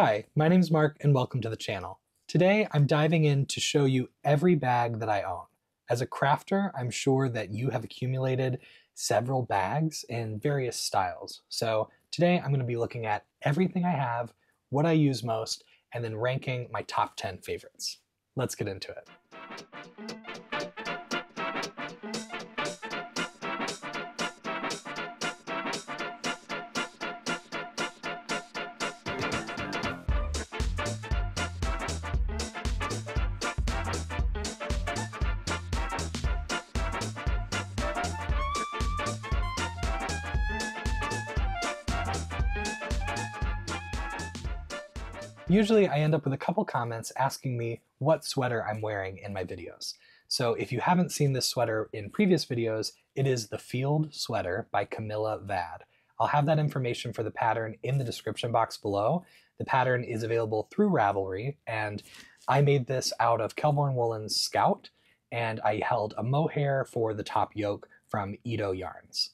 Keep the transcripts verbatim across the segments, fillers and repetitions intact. Hi, my name's Mark and welcome to the channel. Today I'm diving in to show you every bag that I own. As a crafter, I'm sure that you have accumulated several bags in various styles. So today I'm going to be looking at everything I have, what I use most, and then ranking my top ten favorites. Let's get into it. Usually I end up with a couple comments asking me what sweater I'm wearing in my videos. So if you haven't seen this sweater in previous videos, it is the Field Sweater by Camilla Vad. I'll have that information for the pattern in the description box below. The pattern is available through Ravelry, and I made this out of Kelbourne Woolens Scout, and I held a mohair for the top yoke from Edo Yarns.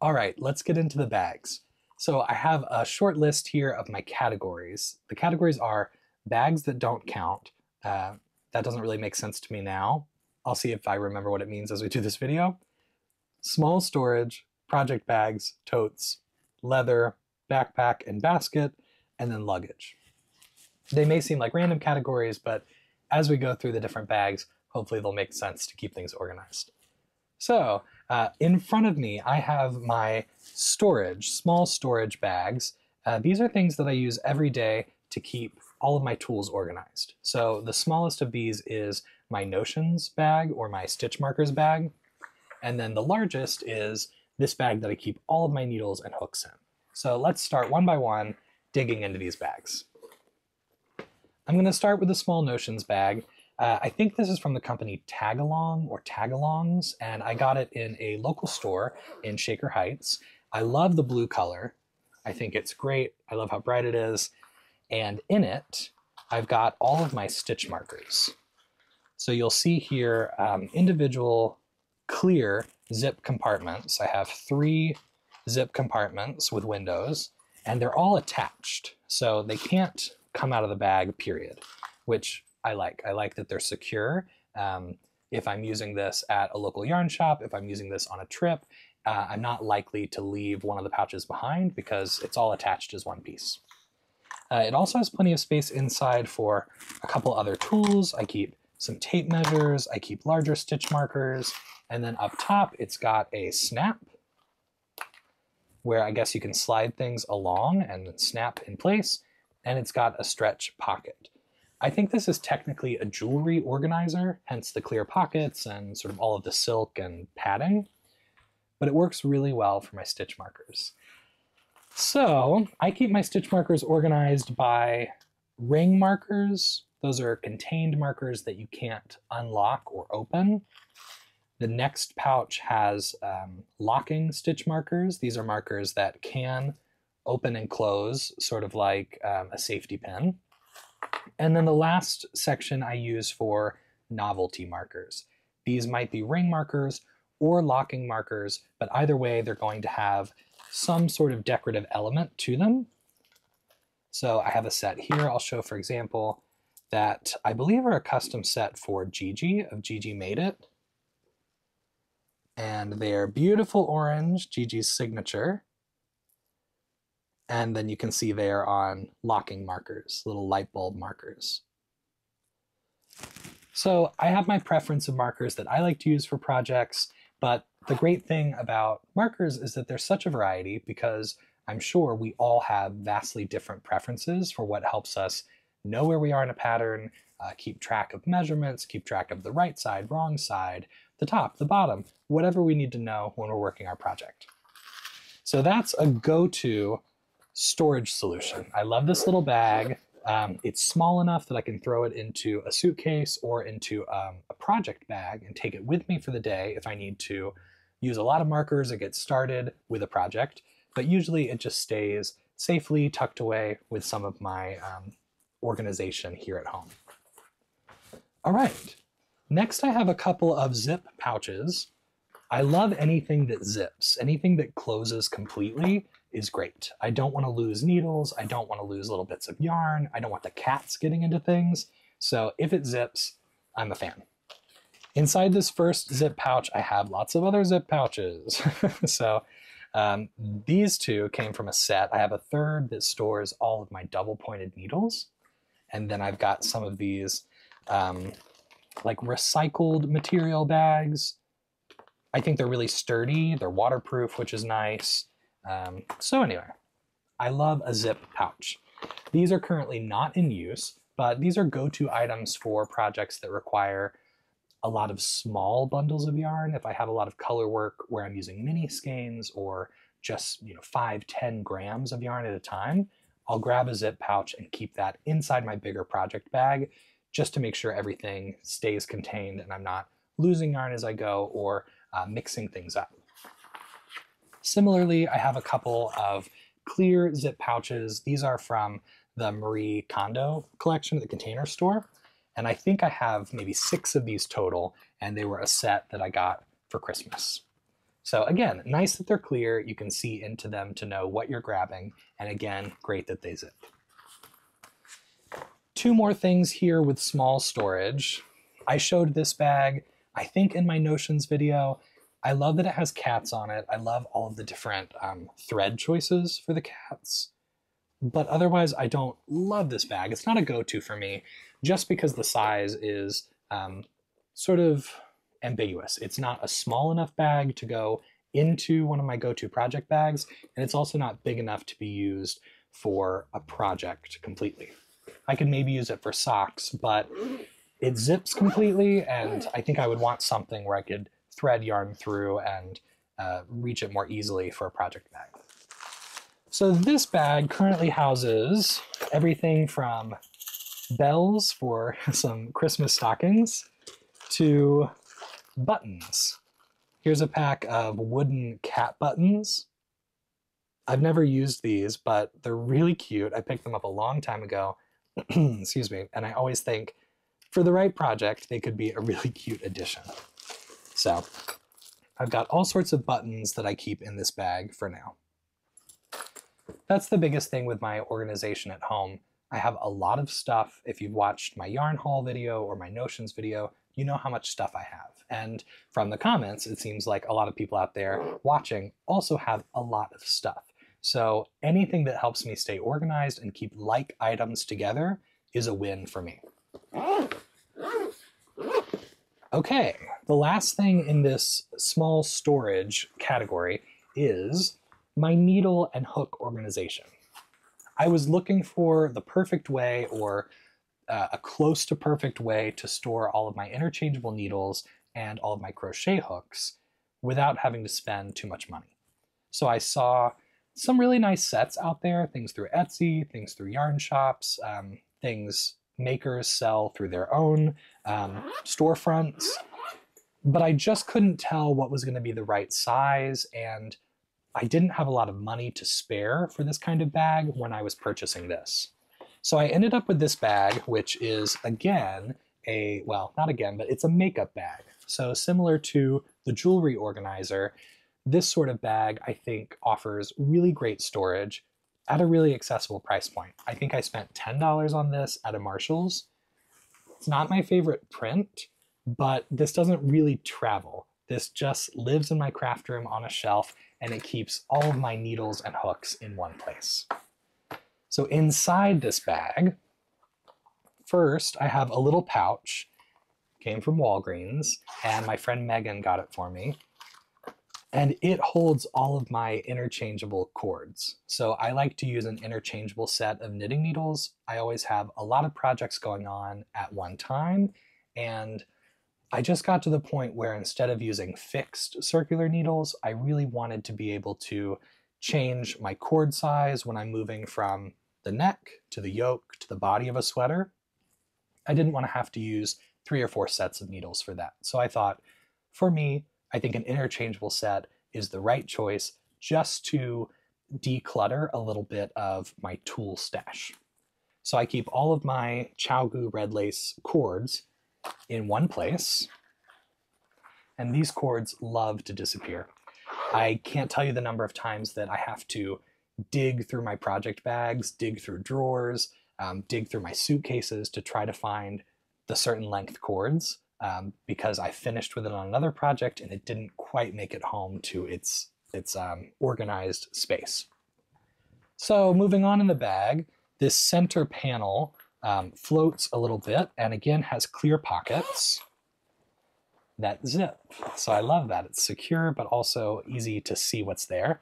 All right, let's get into the bags. So I have a short list here of my categories. The categories are bags that don't count. Uh, that doesn't really make sense to me now. I'll see if I remember what it means as we do this video. Small storage, project bags, totes, leather, backpack and basket, and then luggage. They may seem like random categories, but as we go through the different bags, hopefully they'll make sense to keep things organized. So uh, in front of me, I have my storage, small storage bags. Uh, these are things that I use every day to keep all of my tools organized. So the smallest of these is my Notions bag or my stitch markers bag. And then the largest is this bag that I keep all of my needles and hooks in. So let's start one by one digging into these bags. I'm going to start with the small Notions bag. Uh, I think this is from the company Tagalong or Tagalongs, and I got it in a local store in Shaker Heights. I love the blue color. I think it's great. I love how bright it is. And in it, I've got all of my stitch markers. So you'll see here um, individual clear zip compartments. I have three zip compartments with windows, and they're all attached. So they can't come out of the bag, period, which I like. I like that they're secure. Um, if I'm using this at a local yarn shop, if I'm using this on a trip, uh, I'm not likely to leave one of the pouches behind because it's all attached as one piece. Uh, it also has plenty of space inside for a couple other tools. I keep some tape measures, I keep larger stitch markers, and then up top it's got a snap where I guess you can slide things along and snap in place, and it's got a stretch pocket. I think this is technically a jewelry organizer, hence the clear pockets and sort of all of the silk and padding, but it works really well for my stitch markers. So I keep my stitch markers organized by ring markers. Those are contained markers that you can't unlock or open. The next pouch has um, locking stitch markers. These are markers that can open and close, sort of like um, a safety pin. And then the last section I use for novelty markers. These might be ring markers or locking markers, but either way, they're going to have some sort of decorative element to them. So I have a set here. I'll show, for example, that I believe are a custom set for Gigi of Gigi Made It. And they are beautiful orange, Gigi's signature. And then you can see they are on locking markers, little light bulb markers. So I have my preference of markers that I like to use for projects, but the great thing about markers is that there's such a variety because I'm sure we all have vastly different preferences for what helps us know where we are in a pattern, uh, keep track of measurements, keep track of the right side, wrong side, the top, the bottom, whatever we need to know when we're working our project. So that's a go-to storage solution. I love this little bag. Um, it's small enough that I can throw it into a suitcase or into um, a project bag and take it with me for the day if I need to use a lot of markers or get started with a project. But usually it just stays safely tucked away with some of my um, organization here at home. All right, next I have a couple of zip pouches. I love anything that zips, anything that closes completely is great. I don't want to lose needles. I don't want to lose little bits of yarn. I don't want the cats getting into things. So if it zips, I'm a fan. Inside this first zip pouch, I have lots of other zip pouches. So um, these two came from a set. I have a third that stores all of my double pointed needles. And then I've got some of these um, like recycled material bags. I think they're really sturdy. They're waterproof, which is nice. Um, so anyway, I love a zip pouch. These are currently not in use, but these are go-to items for projects that require a lot of small bundles of yarn. If I have a lot of color work where I'm using mini skeins or just, you know, five, ten grams of yarn at a time, I'll grab a zip pouch and keep that inside my bigger project bag just to make sure everything stays contained and I'm not losing yarn as I go or uh, mixing things up. Similarly, I have a couple of clear zip pouches. These are from the Marie Kondo collection at the Container Store. And I think I have maybe six of these total, and they were a set that I got for Christmas. So again, nice that they're clear. You can see into them to know what you're grabbing. And again, great that they zip. Two more things here with small storage. I showed this bag, I think in my Notions video. I love that it has cats on it. I love all of the different um, thread choices for the cats. But otherwise, I don't love this bag. It's not a go-to for me, just because the size is um, sort of ambiguous. It's not a small enough bag to go into one of my go-to project bags, and it's also not big enough to be used for a project completely. I could maybe use it for socks, but it zips completely, and I think I would want something where I could thread yarn through and uh, reach it more easily for a project bag. So this bag currently houses everything from bells for some Christmas stockings to buttons. Here's a pack of wooden cat buttons. I've never used these, but they're really cute. I picked them up a long time ago, excuse me, and I always think for the right project, they could be a really cute addition. So I've got all sorts of buttons that I keep in this bag for now. That's the biggest thing with my organization at home. I have a lot of stuff. If you've watched my yarn haul video or my Notions video, you know how much stuff I have. And from the comments, it seems like a lot of people out there watching also have a lot of stuff. So anything that helps me stay organized and keep like items together is a win for me. Okay, the last thing in this small storage category is my needle and hook organization. I was looking for the perfect way or uh, a close to perfect way to store all of my interchangeable needles and all of my crochet hooks without having to spend too much money. So I saw some really nice sets out there, things through Etsy, things through yarn shops, um, things makers sell through their own um, storefronts, but I just couldn't tell what was going to be the right size, and I didn't have a lot of money to spare for this kind of bag when I was purchasing this. So I ended up with this bag, which is again a, well, not again, but it's a makeup bag. So similar to the jewelry organizer, this sort of bag I think offers really great storage at a really accessible price point. I think I spent ten dollars on this at a Marshall's. It's not my favorite print, but this doesn't really travel. This just lives in my craft room on a shelf, and it keeps all of my needles and hooks in one place. So inside this bag, first I have a little pouch, came from Walgreens, and my friend Megan got it for me. And it holds all of my interchangeable cords. So I like to use an interchangeable set of knitting needles. I always have a lot of projects going on at one time, and I just got to the point where instead of using fixed circular needles, I really wanted to be able to change my cord size when I'm moving from the neck to the yoke to the body of a sweater. I didn't want to have to use three or four sets of needles for that. So I thought, for me, I think an interchangeable set is the right choice just to declutter a little bit of my tool stash. So I keep all of my ChiaoGoo red lace cords in one place, and these cords love to disappear. I can't tell you the number of times that I have to dig through my project bags, dig through drawers, um, dig through my suitcases to try to find the certain length cords um, because I finished with it on another project and it didn't quite make it home to its, its um, organized space. So moving on in the bag, this center panel um, floats a little bit and again has clear pockets that zip. So I love that. It's secure, but also easy to see what's there.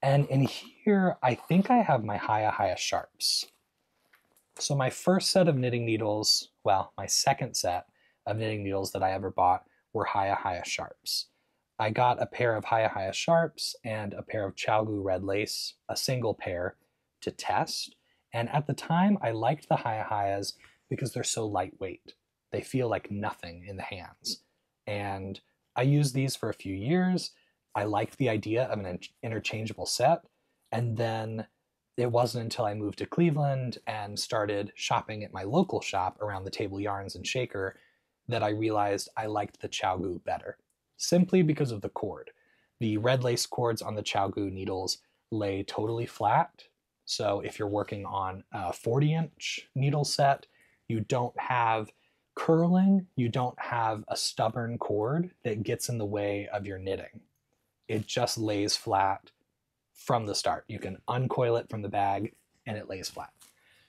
And in here, I think I have my Hiya Hiya sharps. So my first set of knitting needles, well, my second set of knitting needles that I ever bought were Hiya Hiya sharps. I got a pair of Hiya Hiya sharps and a pair of ChiaoGoo red lace, a single pair, to test. And at the time, I liked the Hiya Hiyas because they're so lightweight. They feel like nothing in the hands. And I used these for a few years. I liked the idea of an interchangeable set. And then it wasn't until I moved to Cleveland and started shopping at my local shop, Around the Table Yarns and Shaker, that I realized I liked the ChiaoGoo better, simply because of the cord. The red lace cords on the ChiaoGoo needles lay totally flat. So if you're working on a forty inch needle set, you don't have curling, you don't have a stubborn cord that gets in the way of your knitting. It just lays flat from the start. You can uncoil it from the bag and it lays flat.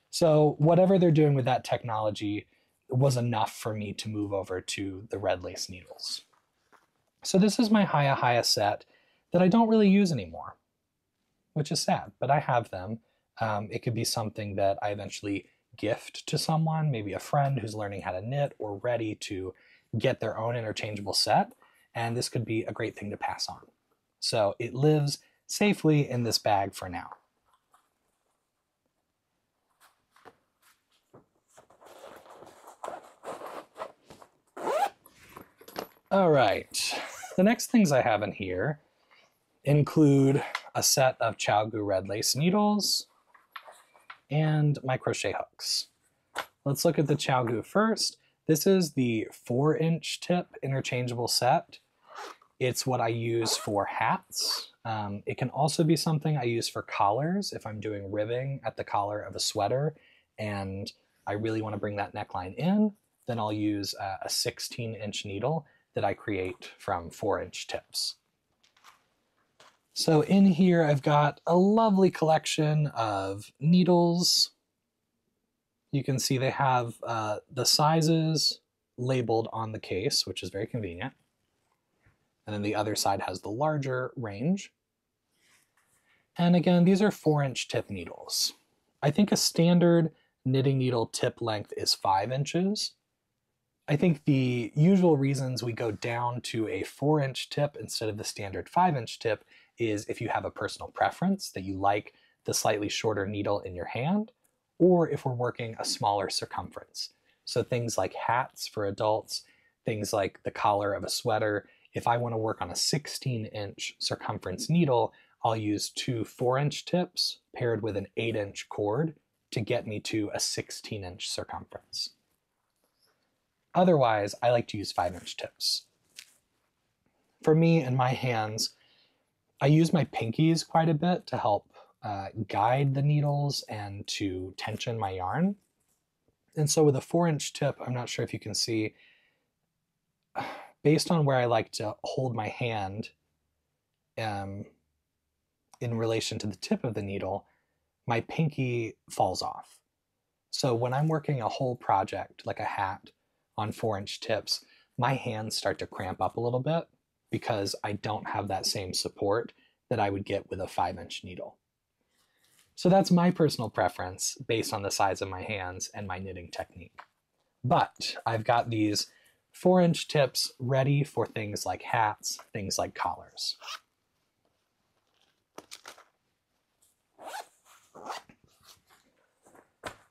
So whatever they're doing with that technology was enough for me to move over to the red lace needles. So this is my Hiya Hiya set that I don't really use anymore, which is sad, but I have them. Um, it could be something that I eventually gift to someone, maybe a friend who's learning how to knit or ready to get their own interchangeable set. And this could be a great thing to pass on. So it lives safely in this bag for now. All right, the next things I have in here include a set of ChiaoGoo red lace needles and my crochet hooks. Let's look at the ChiaoGoo first. This is the four inch tip interchangeable set. It's what I use for hats. Um, it can also be something I use for collars if I'm doing ribbing at the collar of a sweater and I really want to bring that neckline in, then I'll use uh, a sixteen inch needle that I create from four inch tips. So in here, I've got a lovely collection of needles. You can see they have uh, the sizes labeled on the case, which is very convenient. And then the other side has the larger range. And again, these are four inch tip needles. I think a standard knitting needle tip length is five inches. I think the usual reasons we go down to a four inch tip instead of the standard five inch tip is if you have a personal preference that you like the slightly shorter needle in your hand, or if we're working a smaller circumference. So things like hats for adults, things like the collar of a sweater. If I want to work on a sixteen inch circumference needle, I'll use two four inch tips paired with an eight inch cord to get me to a sixteen inch circumference. Otherwise, I like to use five inch tips. For me and my hands, I use my pinkies quite a bit to help uh, guide the needles and to tension my yarn. And so with a four inch tip, I'm not sure if you can see, based on where I like to hold my hand um, in relation to the tip of the needle, my pinky falls off. So when I'm working a whole project, like a hat on four inch tips, my hands start to cramp up a little bit, because I don't have that same support that I would get with a five inch needle. So that's my personal preference based on the size of my hands and my knitting technique. But I've got these four inch tips ready for things like hats, things like collars.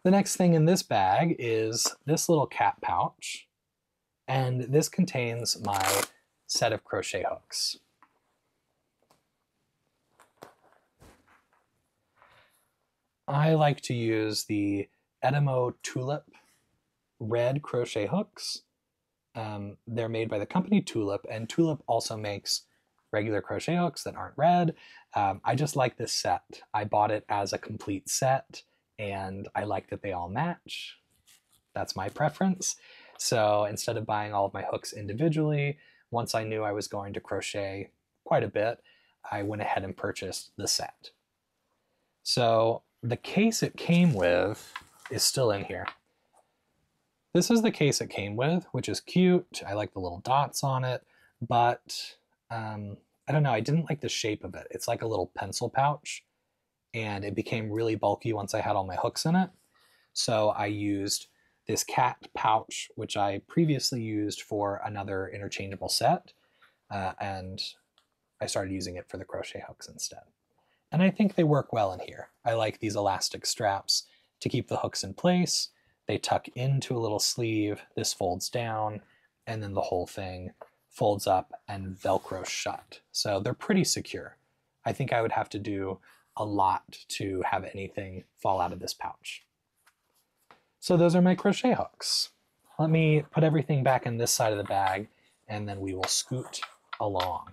The next thing in this bag is this little cat pouch, and this contains my set of crochet hooks. I like to use the Etimo Tulip red crochet hooks. Um, they're made by the company Tulip, and Tulip also makes regular crochet hooks that aren't red. Um, I just like this set. I bought it as a complete set and I like that they all match. That's my preference. So instead of buying all of my hooks individually, once I knew I was going to crochet quite a bit, I went ahead and purchased the set. So the case it came with is still in here. This is the case it came with, which is cute. I like the little dots on it, but um, I don't know, I didn't like the shape of it. It's like a little pencil pouch, and it became really bulky once I had all my hooks in it. So I used this cat pouch, which I previously used for another interchangeable set, uh, and I started using it for the crochet hooks instead. And I think they work well in here. I like these elastic straps to keep the hooks in place. They tuck into a little sleeve, this folds down, and then the whole thing folds up and Velcro shut. So they're pretty secure. I think I would have to do a lot to have anything fall out of this pouch. So those are my crochet hooks. Let me put everything back in this side of the bag and then we will scoot along.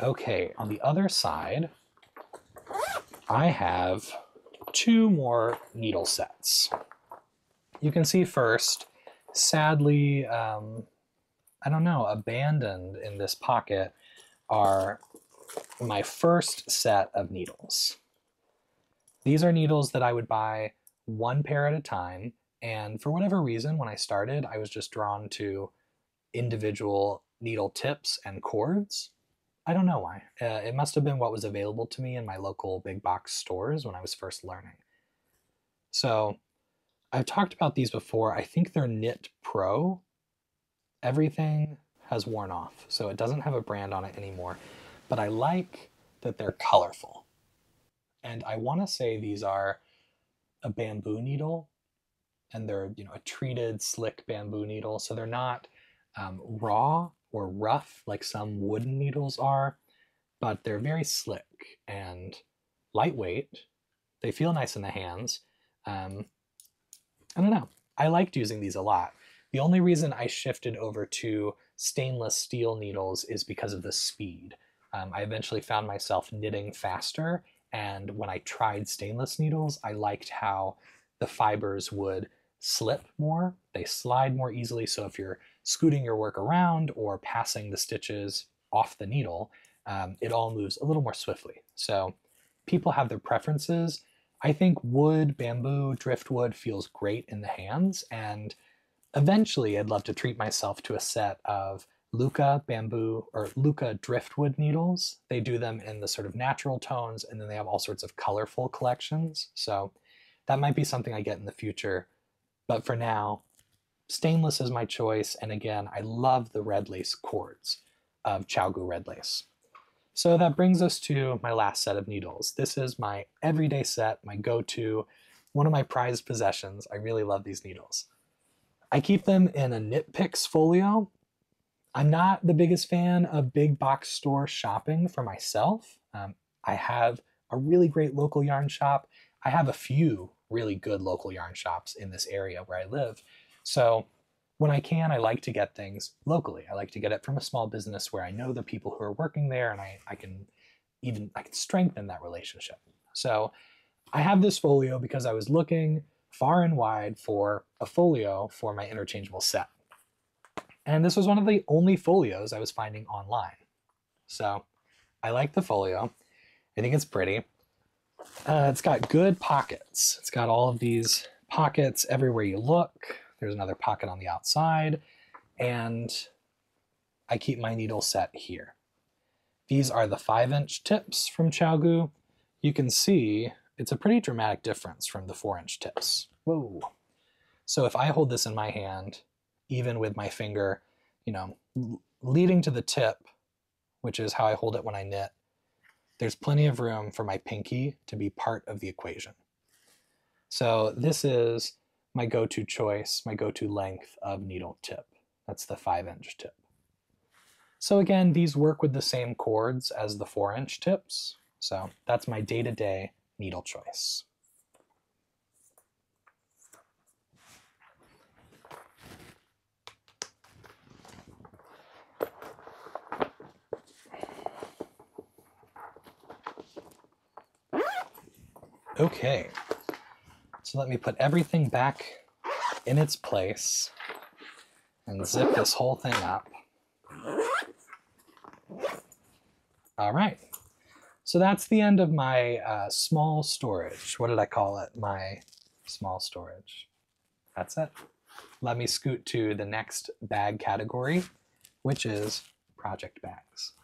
Okay, on the other side, I have two more needle sets. You can see first, sadly, um, I don't know, abandoned in this pocket are my first set of needles. These are needles that I would buy one pair at a time, and for whatever reason, when I started, I was just drawn to individual needle tips and cords. I don't know why. Uh, it must have been what was available to me in my local big box stores when I was first learning. So I've talked about these before. I think they're Knit Pro. Everything has worn off, so it doesn't have a brand on it anymore. But I like that they're colorful. And I want to say these are a bamboo needle, and they're, you know, a treated, slick bamboo needle. So they're not um, raw or rough like some wooden needles are, but they're very slick and lightweight. They feel nice in the hands. Um, I don't know. I liked using these a lot. The only reason I shifted over to stainless steel needles is because of the speed. Um, I eventually found myself knitting faster, and when I tried stainless needles, I liked how the fibers would slip more, they slide more easily, so if you're scooting your work around or passing the stitches off the needle, um, it all moves a little more swiftly. So people have their preferences. I think wood, bamboo, driftwood feels great in the hands, and eventually I'd love to treat myself to a set of Luca bamboo or Luca driftwood needles. They do them in the sort of natural tones, and then they have all sorts of colorful collections. So that might be something I get in the future, but for now, stainless is my choice, and again, I love the red lace cords of ChiaoGoo red lace. So that brings us to my last set of needles. This is my everyday set, my go-to, one of my prized possessions. I really love these needles. I keep them in a Knit Picks folio. I'm not the biggest fan of big box store shopping for myself. Um, I have a really great local yarn shop. I have a few really good local yarn shops in this area where I live. So when I can, I like to get things locally. I like to get it from a small business where I know the people who are working there, and I, I can even I can strengthen that relationship. So I have this folio because I was looking far and wide for a folio for my interchangeable set. And this was one of the only folios I was finding online. So I like the folio. I think it's pretty. Uh, it's got good pockets. It's got all of these pockets everywhere you look. There's another pocket on the outside, and I keep my needle set here. These are the five inch tips from ChiaoGoo. You can see it's a pretty dramatic difference from the four inch tips. Whoa. So if I hold this in my hand, even with my finger, you know, leading to the tip, which is how I hold it when I knit, there's plenty of room for my pinky to be part of the equation. So this is my go-to choice, my go-to length of needle tip. That's the five inch tip. So again, these work with the same cords as the four inch tips. So that's my day-to-day needle choice. Okay, so let me put everything back in its place and zip this whole thing up. All right, so that's the end of my uh, small storage. What did I call it? My small storage. That's it. Let me scoot to the next bag category, which is project bags.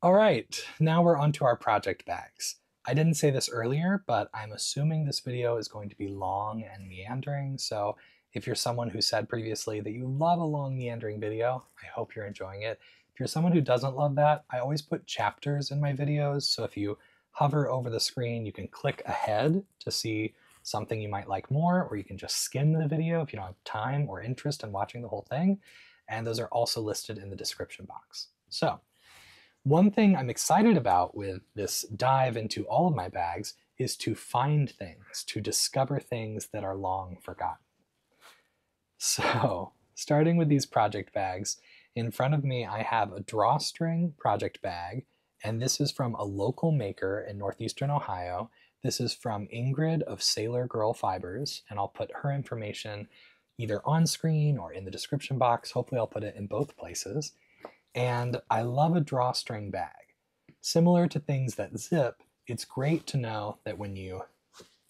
All right, now we're onto our project bags. I didn't say this earlier, but I'm assuming this video is going to be long and meandering, so if you're someone who said previously that you love a long meandering video, I hope you're enjoying it. If you're someone who doesn't love that, I always put chapters in my videos, so if you hover over the screen, you can click ahead to see something you might like more, or you can just skim the video if you don't have time or interest in watching the whole thing, and those are also listed in the description box. So, one thing I'm excited about with this dive into all of my bags is to find things, to discover things that are long forgotten. So, starting with these project bags, in front of me I have a drawstring project bag, and this is from a local maker in northeastern Ohio. This is from Ingrid of Sailor Girl Fibers, and I'll put her information either on screen or in the description box. Hopefully I'll put it in both places. And I love a drawstring bag. Similar to things that zip, it's great to know that when you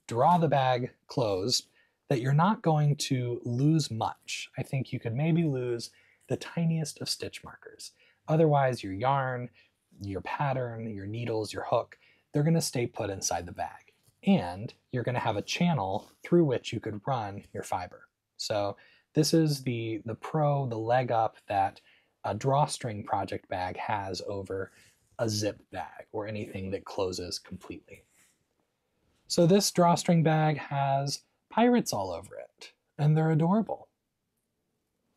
draw the bag closed, that you're not going to lose much. I think you could maybe lose the tiniest of stitch markers. Otherwise, your yarn, your pattern, your needles, your hook, they're gonna stay put inside the bag. And you're going to have a channel through which you could run your fiber. So this is the, the pro, the leg up that a drawstring project bag has over a zip bag or anything that closes completely. So this drawstring bag has pirates all over it, and they're adorable.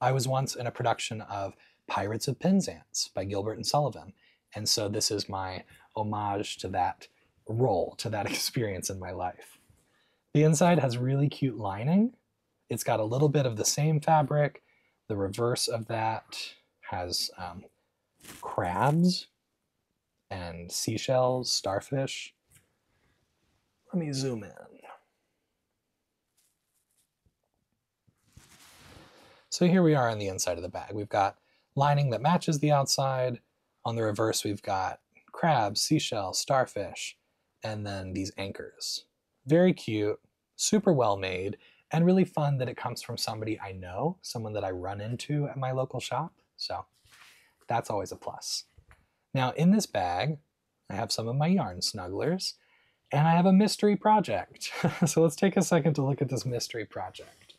I was once in a production of Pirates of Penzance by Gilbert and Sullivan, and so this is my homage to that role, to that experience in my life. The inside has really cute lining. It's got a little bit of the same fabric. The reverse of that has um, crabs and seashells, starfish. Let me zoom in. So here we are on the inside of the bag. We've got lining that matches the outside. On the reverse, we've got crabs, seashells, starfish, and then these anchors. Very cute, super well made, and really fun that it comes from somebody I know, someone that I run into at my local shop. So that's always a plus. Now in this bag, I have some of my yarn snugglers, and I have a mystery project. So let's take a second to look at this mystery project.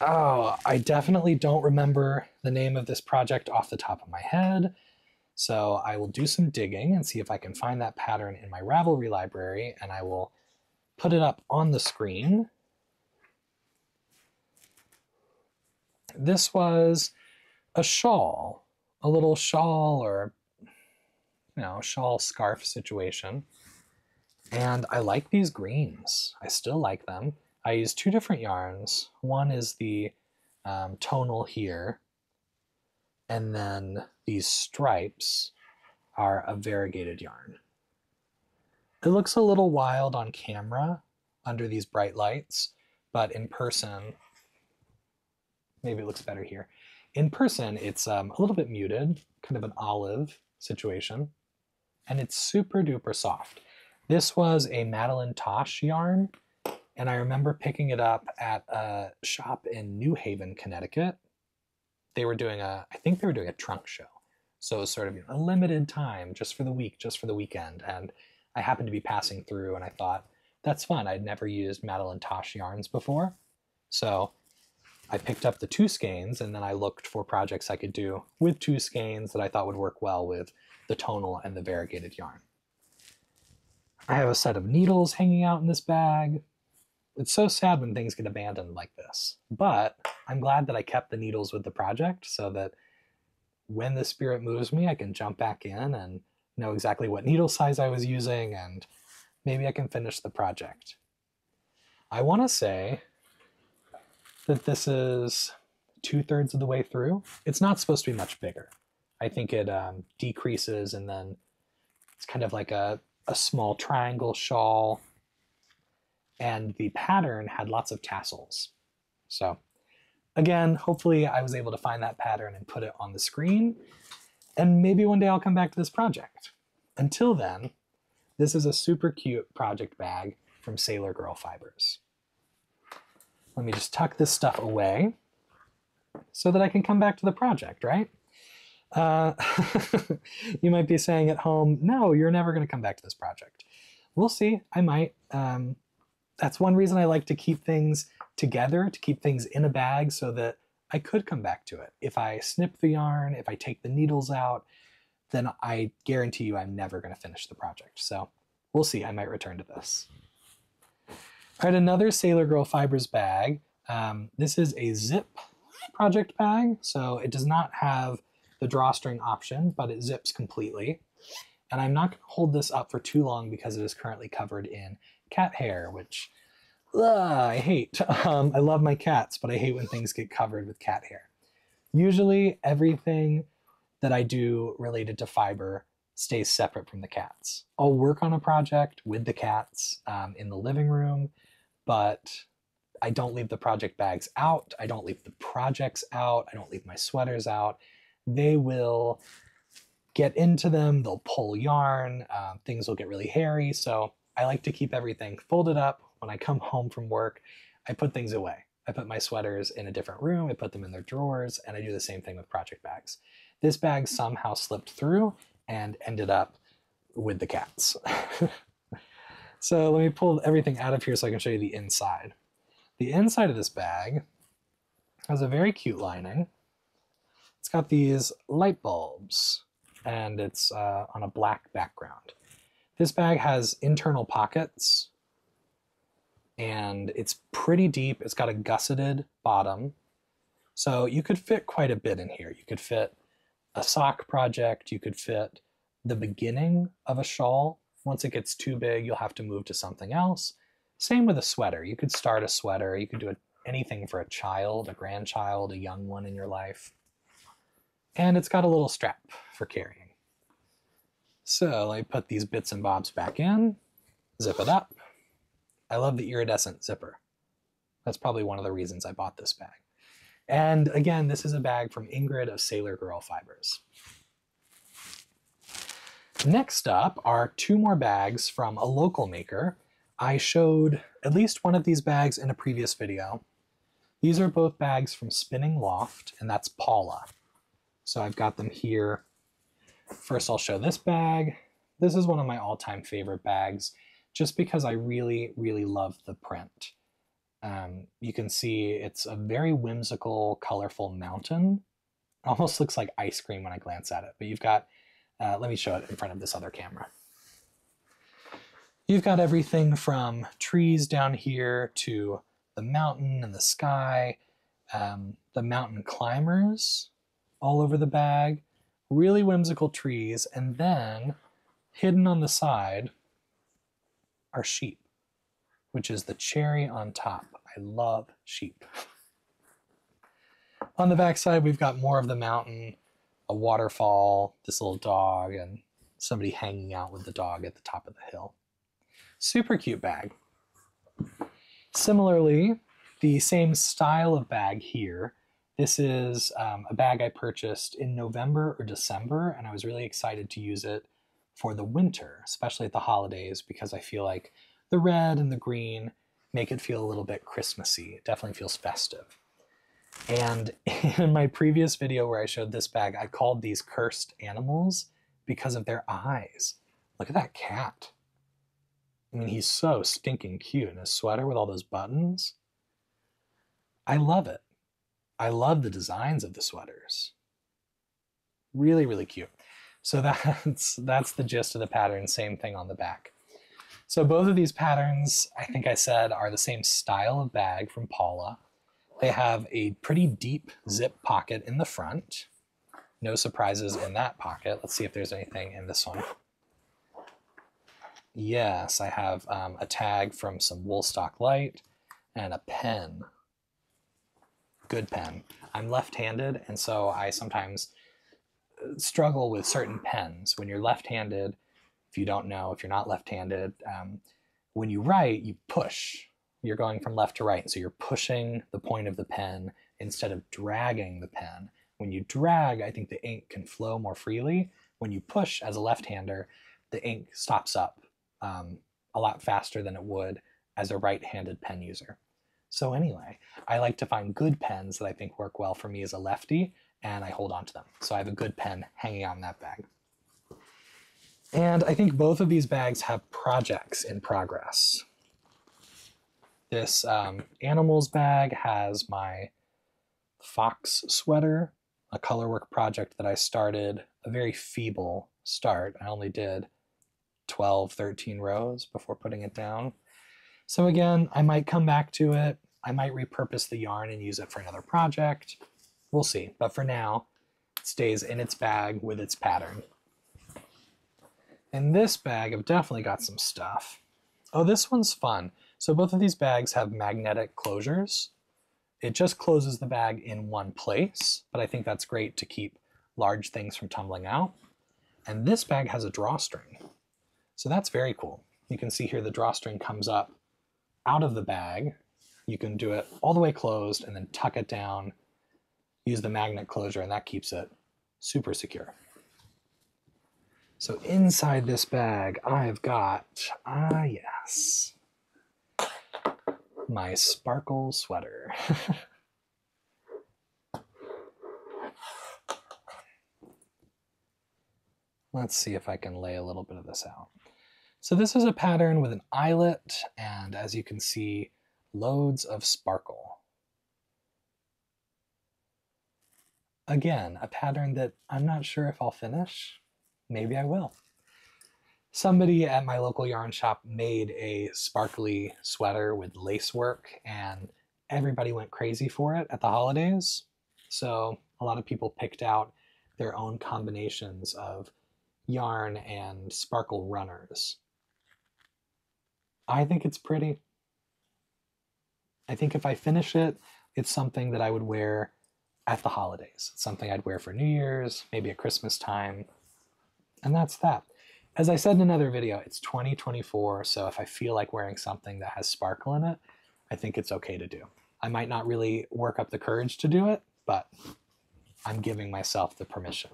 Oh, I definitely don't remember the name of this project off the top of my head. So I will do some digging and see if I can find that pattern in my Ravelry library, and I will put it up on the screen. This was a shawl, a little shawl or, you know, shawl scarf situation. And I like these greens. I still like them. I use two different yarns. One is the um, tonal here, and then these stripes are a variegated yarn. It looks a little wild on camera under these bright lights, but in person, maybe it looks better here. In person, it's um, a little bit muted, kind of an olive situation, and it's super duper soft. This was a Madeline Tosh yarn, and I remember picking it up at a shop in New Haven, Connecticut. They were doing a, I think they were doing a trunk show. So it was sort of a limited time, just for the week, just for the weekend. And I happened to be passing through and I thought, that's fun. I'd never used Madeline Tosh yarns before. So I picked up the two skeins, and then I looked for projects I could do with two skeins that I thought would work well with the tonal and the variegated yarn. I have a set of needles hanging out in this bag. It's so sad when things get abandoned like this, but I'm glad that I kept the needles with the project so that when the spirit moves me, I can jump back in and know exactly what needle size I was using, and maybe I can finish the project. I want to say that this is two-thirds of the way through. It's not supposed to be much bigger. I think it um, decreases, and then it's kind of like a a small triangle shawl, and the pattern had lots of tassels. So again, hopefully I was able to find that pattern and put it on the screen, and maybe one day I'll come back to this project. Until then, this is a super cute project bag from Sailor Girl Fibers. Let me just tuck this stuff away so that I can come back to the project, right? Uh, you might be saying at home, no, you're never going to come back to this project. We'll see. I might. Um, that's one reason I like to keep things together, to keep things in a bag so that I could come back to it. If I snip the yarn, if I take the needles out, then I guarantee you I'm never going to finish the project. So we'll see. I might return to this. All right, another Sailor Girl Fibers bag. Um, this is a zip project bag, so it does not have the drawstring option, but it zips completely. And I'm not going to hold this up for too long because it is currently covered in cat hair, which ugh, I hate. Um, I love my cats, but I hate when things get covered with cat hair. Usually everything that I do related to fiber stays separate from the cats. I'll work on a project with the cats um, in the living room, but I don't leave the project bags out. I don't leave the projects out. I don't leave my sweaters out. They will get into them. They'll pull yarn. Uh, things will get really hairy. So I like to keep everything folded up. When I come home from work, I put things away. I put my sweaters in a different room. I put them in their drawers, and I do the same thing with project bags. This bag somehow slipped through and ended up with the cats. So let me pull everything out of here so I can show you the inside. The inside of this bag has a very cute lining. It's got these light bulbs, and it's uh, on a black background. This bag has internal pockets, and it's pretty deep. It's got a gusseted bottom, so you could fit quite a bit in here. You could fit a sock project, you could fit the beginning of a shawl. Once it gets too big, you'll have to move to something else. Same with a sweater. You could start a sweater, you could do anything for a child, a grandchild, a young one in your life. And it's got a little strap for carrying. So I put these bits and bobs back in, zip it up. I love the iridescent zipper. That's probably one of the reasons I bought this bag. And again, this is a bag from Ingrid of Sailor Girl Fibers. Next up are two more bags from a local maker. I showed at least one of these bags in a previous video. These are both bags from Spinning Loft, and that's Paula. So I've got them here. First, I'll show this bag. This is one of my all-time favorite bags, just because I really, really love the print. Um, you can see it's a very whimsical, colorful mountain. It almost looks like ice cream when I glance at it, but you've got, uh, let me show it in front of this other camera. You've got everything from trees down here to the mountain and the sky, um, the mountain climbers all over the bag, really whimsical trees, and then hidden on the side are sheep, which is the cherry on top. I love sheep. On the backside, we've got more of the mountain, a waterfall, this little dog, and somebody hanging out with the dog at the top of the hill. Super cute bag. Similarly, the same style of bag here. This is um, a bag I purchased in November or December, and I was really excited to use it for the winter, especially at the holidays, because I feel like the red and the green make it feel a little bit Christmassy. It definitely feels festive. And in my previous video where I showed this bag, I called these cursed animals because of their eyes. Look at that cat. I mean, he's so stinking cute in his sweater with all those buttons. I love it. I love the designs of the sweaters. Really, really cute. So that's, that's the gist of the pattern. Same thing on the back. So both of these patterns, I think I said, are the same style of bag from Paula. They have a pretty deep zip pocket in the front. No surprises in that pocket. Let's see if there's anything in this one. Yes, I have um, a tag from some Woolstock Light and a pen. Good pen. I'm left-handed, and so I sometimes struggle with certain pens. When you're left-handed, if you don't know, if you're not left-handed, um, when you write, you push. You're going from left to right, so you're pushing the point of the pen instead of dragging the pen. When you drag, I think the ink can flow more freely. When you push as a left-hander, the ink stops up um, a lot faster than it would as a right-handed pen user. So anyway, I like to find good pens that I think work well for me as a lefty, and I hold on to them. So I have a good pen hanging on that bag. And I think both of these bags have projects in progress. This um, animals bag has my fox sweater, a colorwork project that I started, a very feeble start. I only did twelve, thirteen rows before putting it down. So again, I might come back to it. I might repurpose the yarn and use it for another project. We'll see, but for now, it stays in its bag with its pattern. In this bag, I've definitely got some stuff. Oh, this one's fun. So both of these bags have magnetic closures. It just closes the bag in one place, but I think that's great to keep large things from tumbling out. And this bag has a drawstring. So that's very cool. You can see here the drawstring comes up out of the bag. You can do it all the way closed and then tuck it down, use the magnet closure, and that keeps it super secure. So inside this bag, I've got, ah yes, my sparkle sweater. Let's see if I can lay a little bit of this out. So this is a pattern with an eyelet, and as you can see, loads of sparkle. Again, a pattern that I'm not sure if I'll finish. Maybe I will. Somebody at my local yarn shop made a sparkly sweater with lace work, and everybody went crazy for it at the holidays. So a lot of people picked out their own combinations of yarn and sparkle runners. I think it's pretty. I think if I finish it, it's something that I would wear at the holidays. It's something I'd wear for New Year's, maybe at Christmas time, and that's that. As I said in another video, it's twenty twenty-four, so if I feel like wearing something that has sparkle in it, I think it's okay to do. I might not really work up the courage to do it, but I'm giving myself the permission.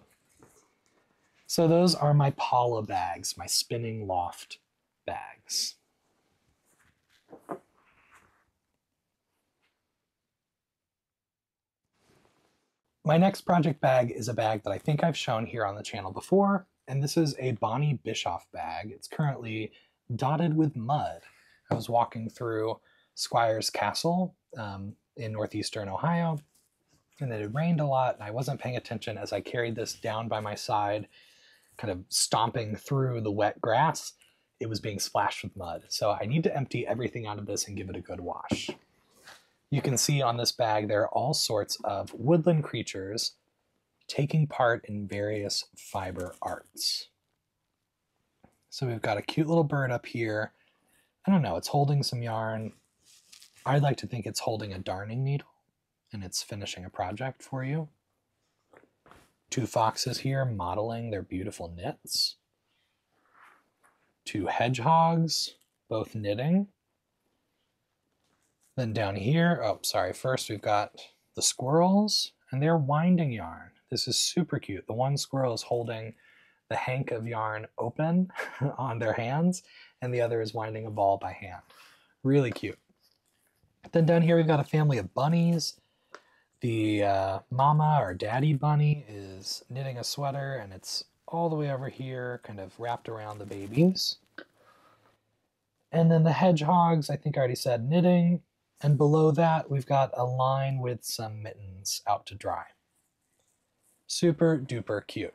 So those are my Paula bags, my Spinning Loft bags. My next project bag is a bag that I think I've shown here on the channel before. And this is a Bonnie Bischoff bag. It's currently dotted with mud. I was walking through Squire's Castle um, in northeastern Ohio, and it had rained a lot, and I wasn't paying attention as I carried this down by my side, kind of stomping through the wet grass. It was being splashed with mud. So I need to empty everything out of this and give it a good wash. You can see on this bag, there are all sorts of woodland creatures taking part in various fiber arts. So we've got a cute little bird up here. I don't know, it's holding some yarn. I'd like to think it's holding a darning needle and it's finishing a project for you. Two foxes here modeling their beautiful knits. Two hedgehogs, both knitting. Then down here, oh, sorry, first we've got the squirrels and they're winding yarn. This is super cute. The one squirrel is holding the hank of yarn open on their hands, and the other is winding a ball by hand. Really cute. Then down here we've got a family of bunnies. The uh, mama or daddy bunny is knitting a sweater, and it's all the way over here, kind of wrapped around the babies. And then the hedgehogs, I think I already said, knitting. And below that we've got a line with some mittens out to dry. Super duper cute.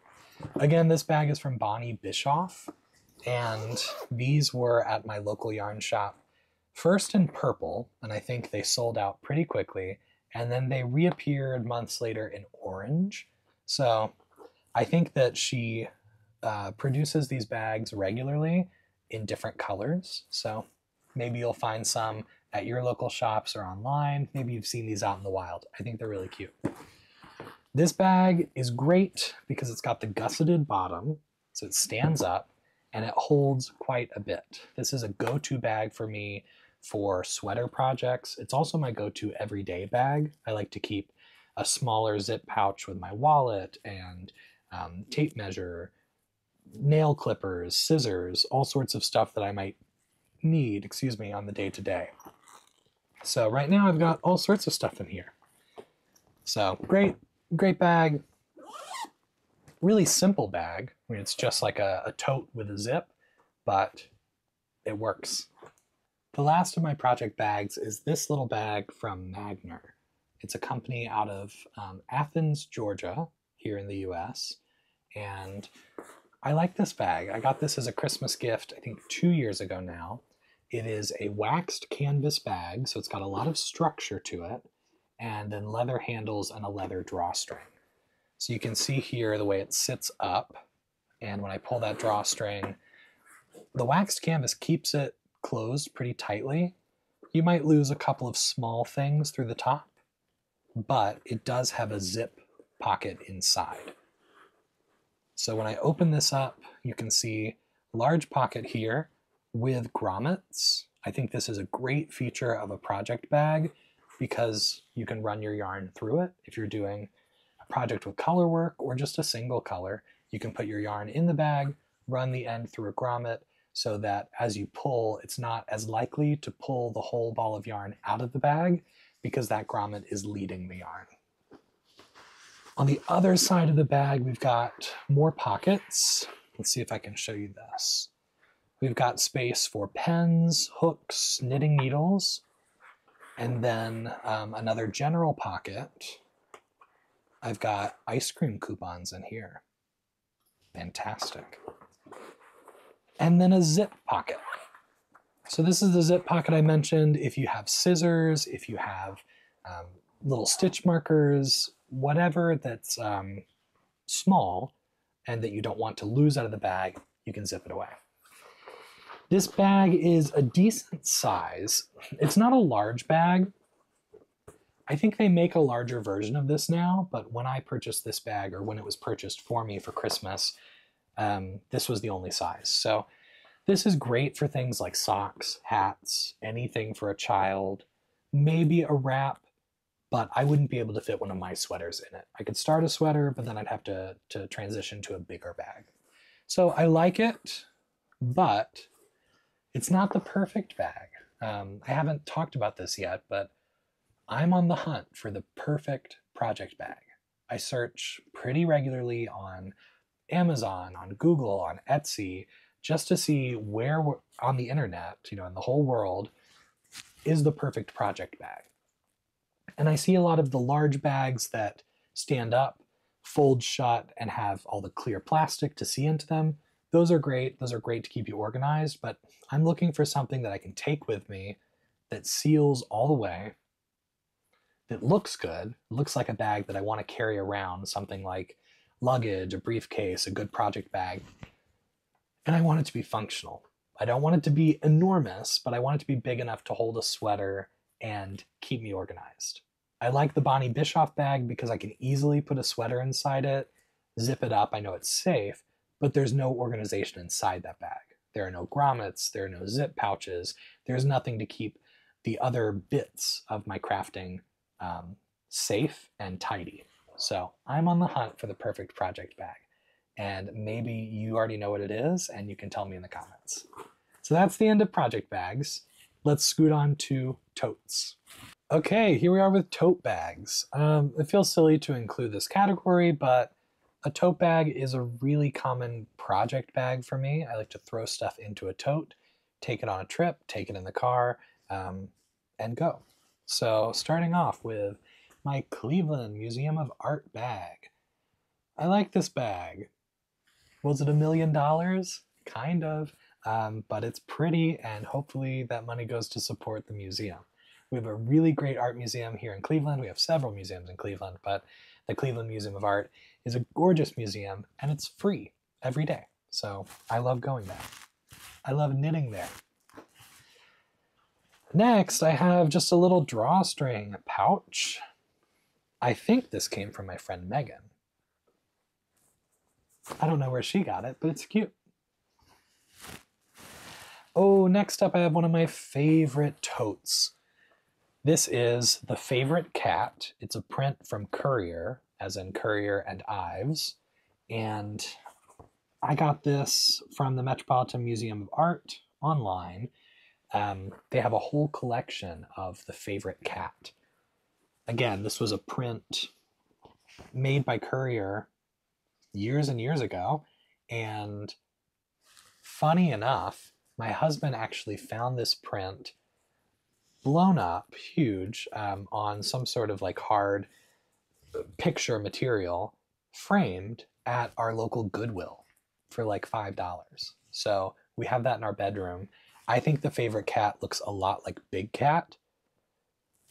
Again, this bag is from Bonnie Bischoff, and these were at my local yarn shop, first in purple, and I think they sold out pretty quickly, and then they reappeared months later in orange. So I think that she uh, produces these bags regularly in different colors, so maybe you'll find some at your local shops or online. Maybe you've seen these out in the wild. I think they're really cute. This bag is great because it's got the gusseted bottom, so it stands up, and it holds quite a bit. This is a go-to bag for me for sweater projects. It's also my go-to everyday bag. I like to keep a smaller zip pouch with my wallet and um, tape measure, nail clippers, scissors, all sorts of stuff that I might need, excuse me, on the day-to-day. So right now I've got all sorts of stuff in here. So great, great bag. Really simple bag. I mean, it's just like a, a tote with a zip, but it works. The last of my project bags is this little bag from Magner. It's a company out of um, Athens, Georgia, here in the U S. And I like this bag. I got this as a Christmas gift, I think two years ago now. It is a waxed canvas bag, so it's got a lot of structure to it, and then leather handles and a leather drawstring. So you can see here the way it sits up, and when I pull that drawstring, the waxed canvas keeps it closed pretty tightly. You might lose a couple of small things through the top, but it does have a zip pocket inside. So when I open this up, you can see a large pocket here with grommets. I think this is a great feature of a project bag because you can run your yarn through it. If you're doing a project with color work or just a single color, you can put your yarn in the bag, run the end through a grommet so that as you pull, it's not as likely to pull the whole ball of yarn out of the bag because that grommet is leading the yarn. On the other side of the bag, we've got more pockets. Let's see if I can show you this. We've got space for pens, hooks, knitting needles, and then um, another general pocket. I've got ice cream coupons in here. Fantastic. And then a zip pocket. So this is the zip pocket I mentioned. If you have scissors, if you have um, little stitch markers, whatever that's um, small and that you don't want to lose out of the bag, you can zip it away. This bag is a decent size. It's not a large bag. I think they make a larger version of this now, but when I purchased this bag, or when it was purchased for me for Christmas, um, this was the only size. So this is great for things like socks, hats, anything for a child, maybe a wrap, but I wouldn't be able to fit one of my sweaters in it. I could start a sweater, but then I'd have to, to transition to a bigger bag. So I like it, but it's not the perfect bag. Um, I haven't talked about this yet, but I'm on the hunt for the perfect project bag. I search pretty regularly on Amazon, on Google, on Etsy, just to see where on the internet, you know, in the whole world, is the perfect project bag. And I see a lot of the large bags that stand up, fold shut, and have all the clear plastic to see into them. Those are great. Those are great to keep you organized, but I'm looking for something that I can take with me that seals all the way, that looks good, looks like a bag that I want to carry around, something like luggage, a briefcase, a good project bag. And I want it to be functional. I don't want it to be enormous, but I want it to be big enough to hold a sweater and keep me organized. I like the Bonnie Bischoff bag because I can easily put a sweater inside it, zip it up, I know it's safe, but there's no organization inside that bag. There are no grommets, there are no zip pouches, there's nothing to keep the other bits of my crafting um, safe and tidy. So I'm on the hunt for the perfect project bag, and maybe you already know what it is and you can tell me in the comments. So that's the end of project bags. Let's scoot on to totes. Okay, here we are with tote bags. Um, it feels silly to include this category, but a tote bag is a really common project bag for me. I like to throw stuff into a tote, take it on a trip, take it in the car, um, and go. So starting off with my Cleveland Museum of Art bag. I like this bag. Was it a million dollars? Kind of. Um, but it's pretty, and hopefully that money goes to support the museum. We have a really great art museum here in Cleveland. We have several museums in Cleveland, but the Cleveland Museum of Art is a gorgeous museum, and it's free every day. So I love going there. I love knitting there. Next, I have just a little drawstring pouch. I think this came from my friend Megan. I don't know where she got it, but it's cute. So next up I have one of my favorite totes. This is The Favorite Cat. It's a print from Courier, as in Courier and Ives. And I got this from the Metropolitan Museum of Art online. Um, they have a whole collection of The Favorite Cat. Again, this was a print made by Courier years and years ago. And funny enough, my husband actually found this print blown up huge um, on some sort of like hard picture material framed at our local Goodwill for like five dollars. So we have that in our bedroom. I think The Favorite Cat looks a lot like Big Cat.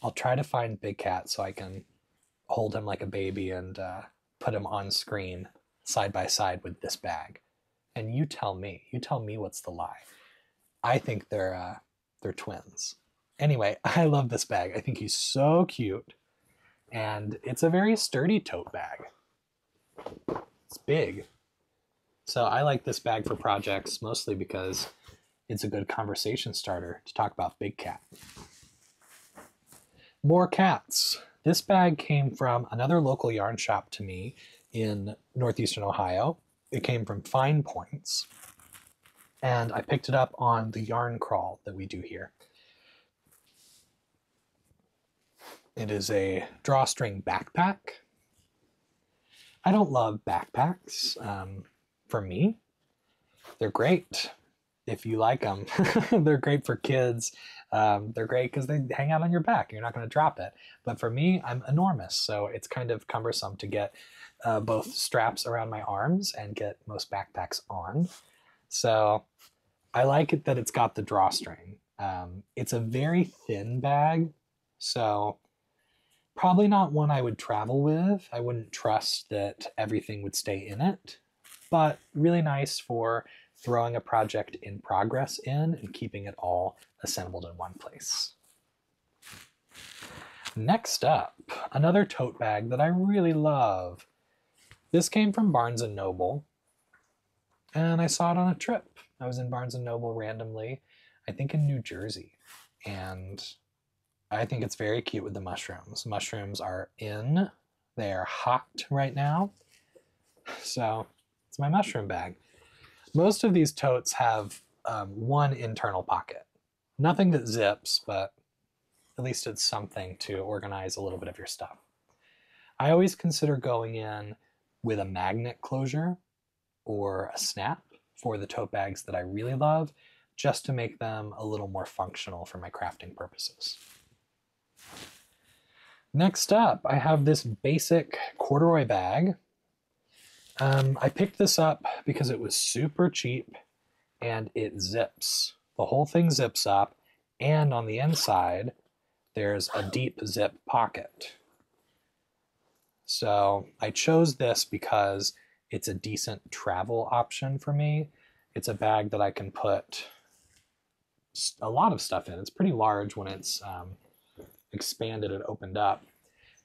I'll try to find Big Cat so I can hold him like a baby and uh, put him on screen side by side with this bag. And you tell me, you tell me what's the lie. I think they're, uh, they're twins. Anyway, I love this bag. I think he's so cute. And it's a very sturdy tote bag. It's big. So I like this bag for projects mostly because it's a good conversation starter to talk about Big Cat. More cats. This bag came from another local yarn shop to me in northeastern Ohio. It came from Fine Points. And I picked it up on the yarn crawl that we do here. It is a drawstring backpack. I don't love backpacks. Um, for me, they're great if you like them. They're great for kids. Um, they're great because they hang out on your back. You're not going to drop it. But for me, I'm enormous, so it's kind of cumbersome to get uh, both straps around my arms and get most backpacks on. So I like it that it's got the drawstring. Um, it's a very thin bag. So probably not one I would travel with. I wouldn't trust that everything would stay in it, but really nice for throwing a project in progress in and keeping it all assembled in one place. Next up, another tote bag that I really love. This came from Barnes and Noble, and I saw it on a trip. I was in Barnes and Noble randomly, I think in New Jersey, and I think it's very cute with the mushrooms. Mushrooms are in, they're hot right now. So it's my mushroom bag. Most of these totes have um, one internal pocket. Nothing that zips, but at least it's something to organize a little bit of your stuff. I always consider going in with a magnet closure or a snap for the tote bags that I really love, just to make them a little more functional for my crafting purposes. Next up, I have this basic corduroy bag. Um, I picked this up because it was super cheap and it zips. The whole thing zips up, and on the inside, there's a deep zip pocket. So I chose this because it's a decent travel option for me. It's a bag that I can put a lot of stuff in. It's pretty large when it's um, expanded and opened up,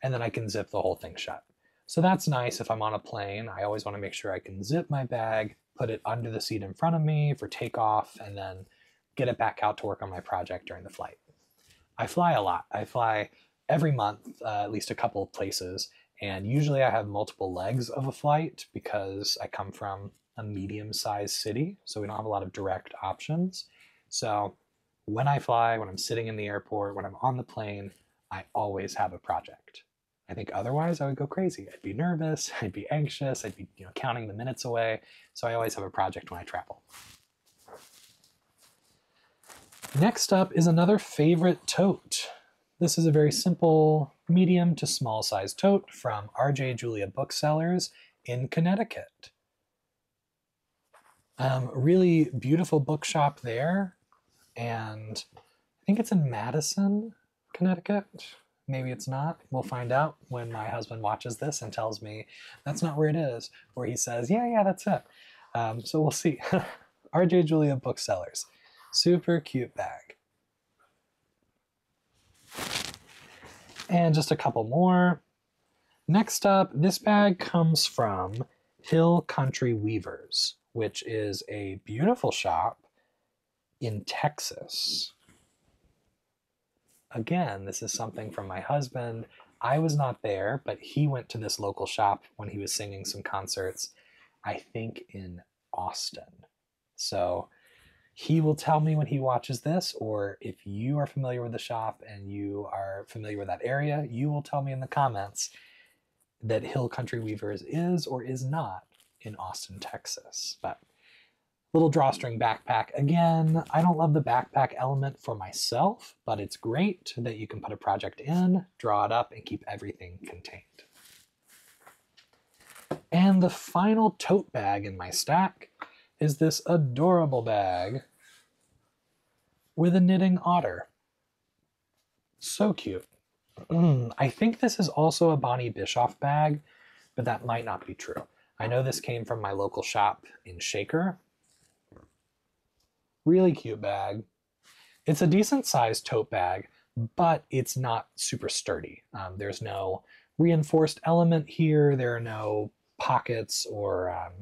and then I can zip the whole thing shut. So that's nice if I'm on a plane. I always want to make sure I can zip my bag, put it under the seat in front of me for takeoff, and then get it back out to work on my project during the flight. I fly a lot. I fly every month, uh, at least a couple of places, and usually I have multiple legs of a flight because I come from a medium-sized city, so we don't have a lot of direct options. So when I fly, when I'm sitting in the airport, when I'm on the plane, I always have a project. I think otherwise I would go crazy. I'd be nervous, I'd be anxious, I'd be, you know, counting the minutes away. So I always have a project when I travel. Next up is another favorite tote. This is a very simple medium to small size tote from R J Julia Booksellers in Connecticut. Um, really beautiful bookshop there. And I think it's in Madison, Connecticut. Maybe it's not. We'll find out when my husband watches this and tells me that's not where it is, or he says, yeah, yeah, that's it. Um, so we'll see. R J Julia Booksellers. Super cute bag. And just a couple more. Next up, this bag comes from Hill Country Weavers, which is a beautiful shop in Texas. Again, this is something from my husband. I was not there, but he went to this local shop when he was singing some concerts, I think in Austin. So he will tell me when he watches this, or if you are familiar with the shop and you are familiar with that area, you will tell me in the comments that Hill Country Weavers is or is not in Austin, Texas. But little drawstring backpack. Again, I don't love the backpack element for myself, but it's great that you can put a project in, draw it up, and keep everything contained. And the final tote bag in my stack is this adorable bag with a knitting otter. So cute. Mm, I think this is also a Bonnie Bischoff bag, but that might not be true. I know this came from my local shop in Shaker. Really cute bag. It's a decent sized tote bag, but it's not super sturdy. Um, there's no reinforced element here. There are no pockets or um,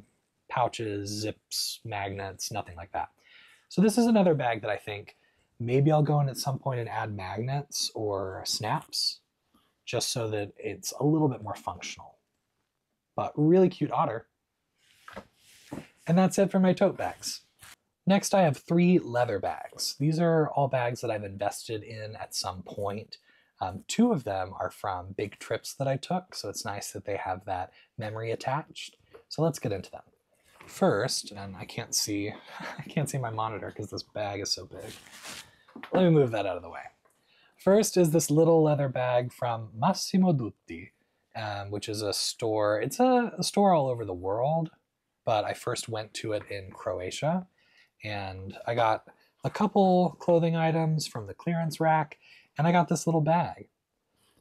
pouches, zips, magnets, nothing like that. So this is another bag that I think maybe I'll go in at some point and add magnets or snaps, just so that it's a little bit more functional. But really cute otter. And that's it for my tote bags. Next, I have three leather bags. These are all bags that I've invested in at some point. Um, two of them are from big trips that I took, so it's nice that they have that memory attached. So let's get into them. First, and I can't see, I can't see my monitor because this bag is so big. Let me move that out of the way. First is this little leather bag from Massimo Dutti, um, which is a store. It's a, a store all over the world, but I first went to it in Croatia. And I got a couple clothing items from the clearance rack, and I got this little bag.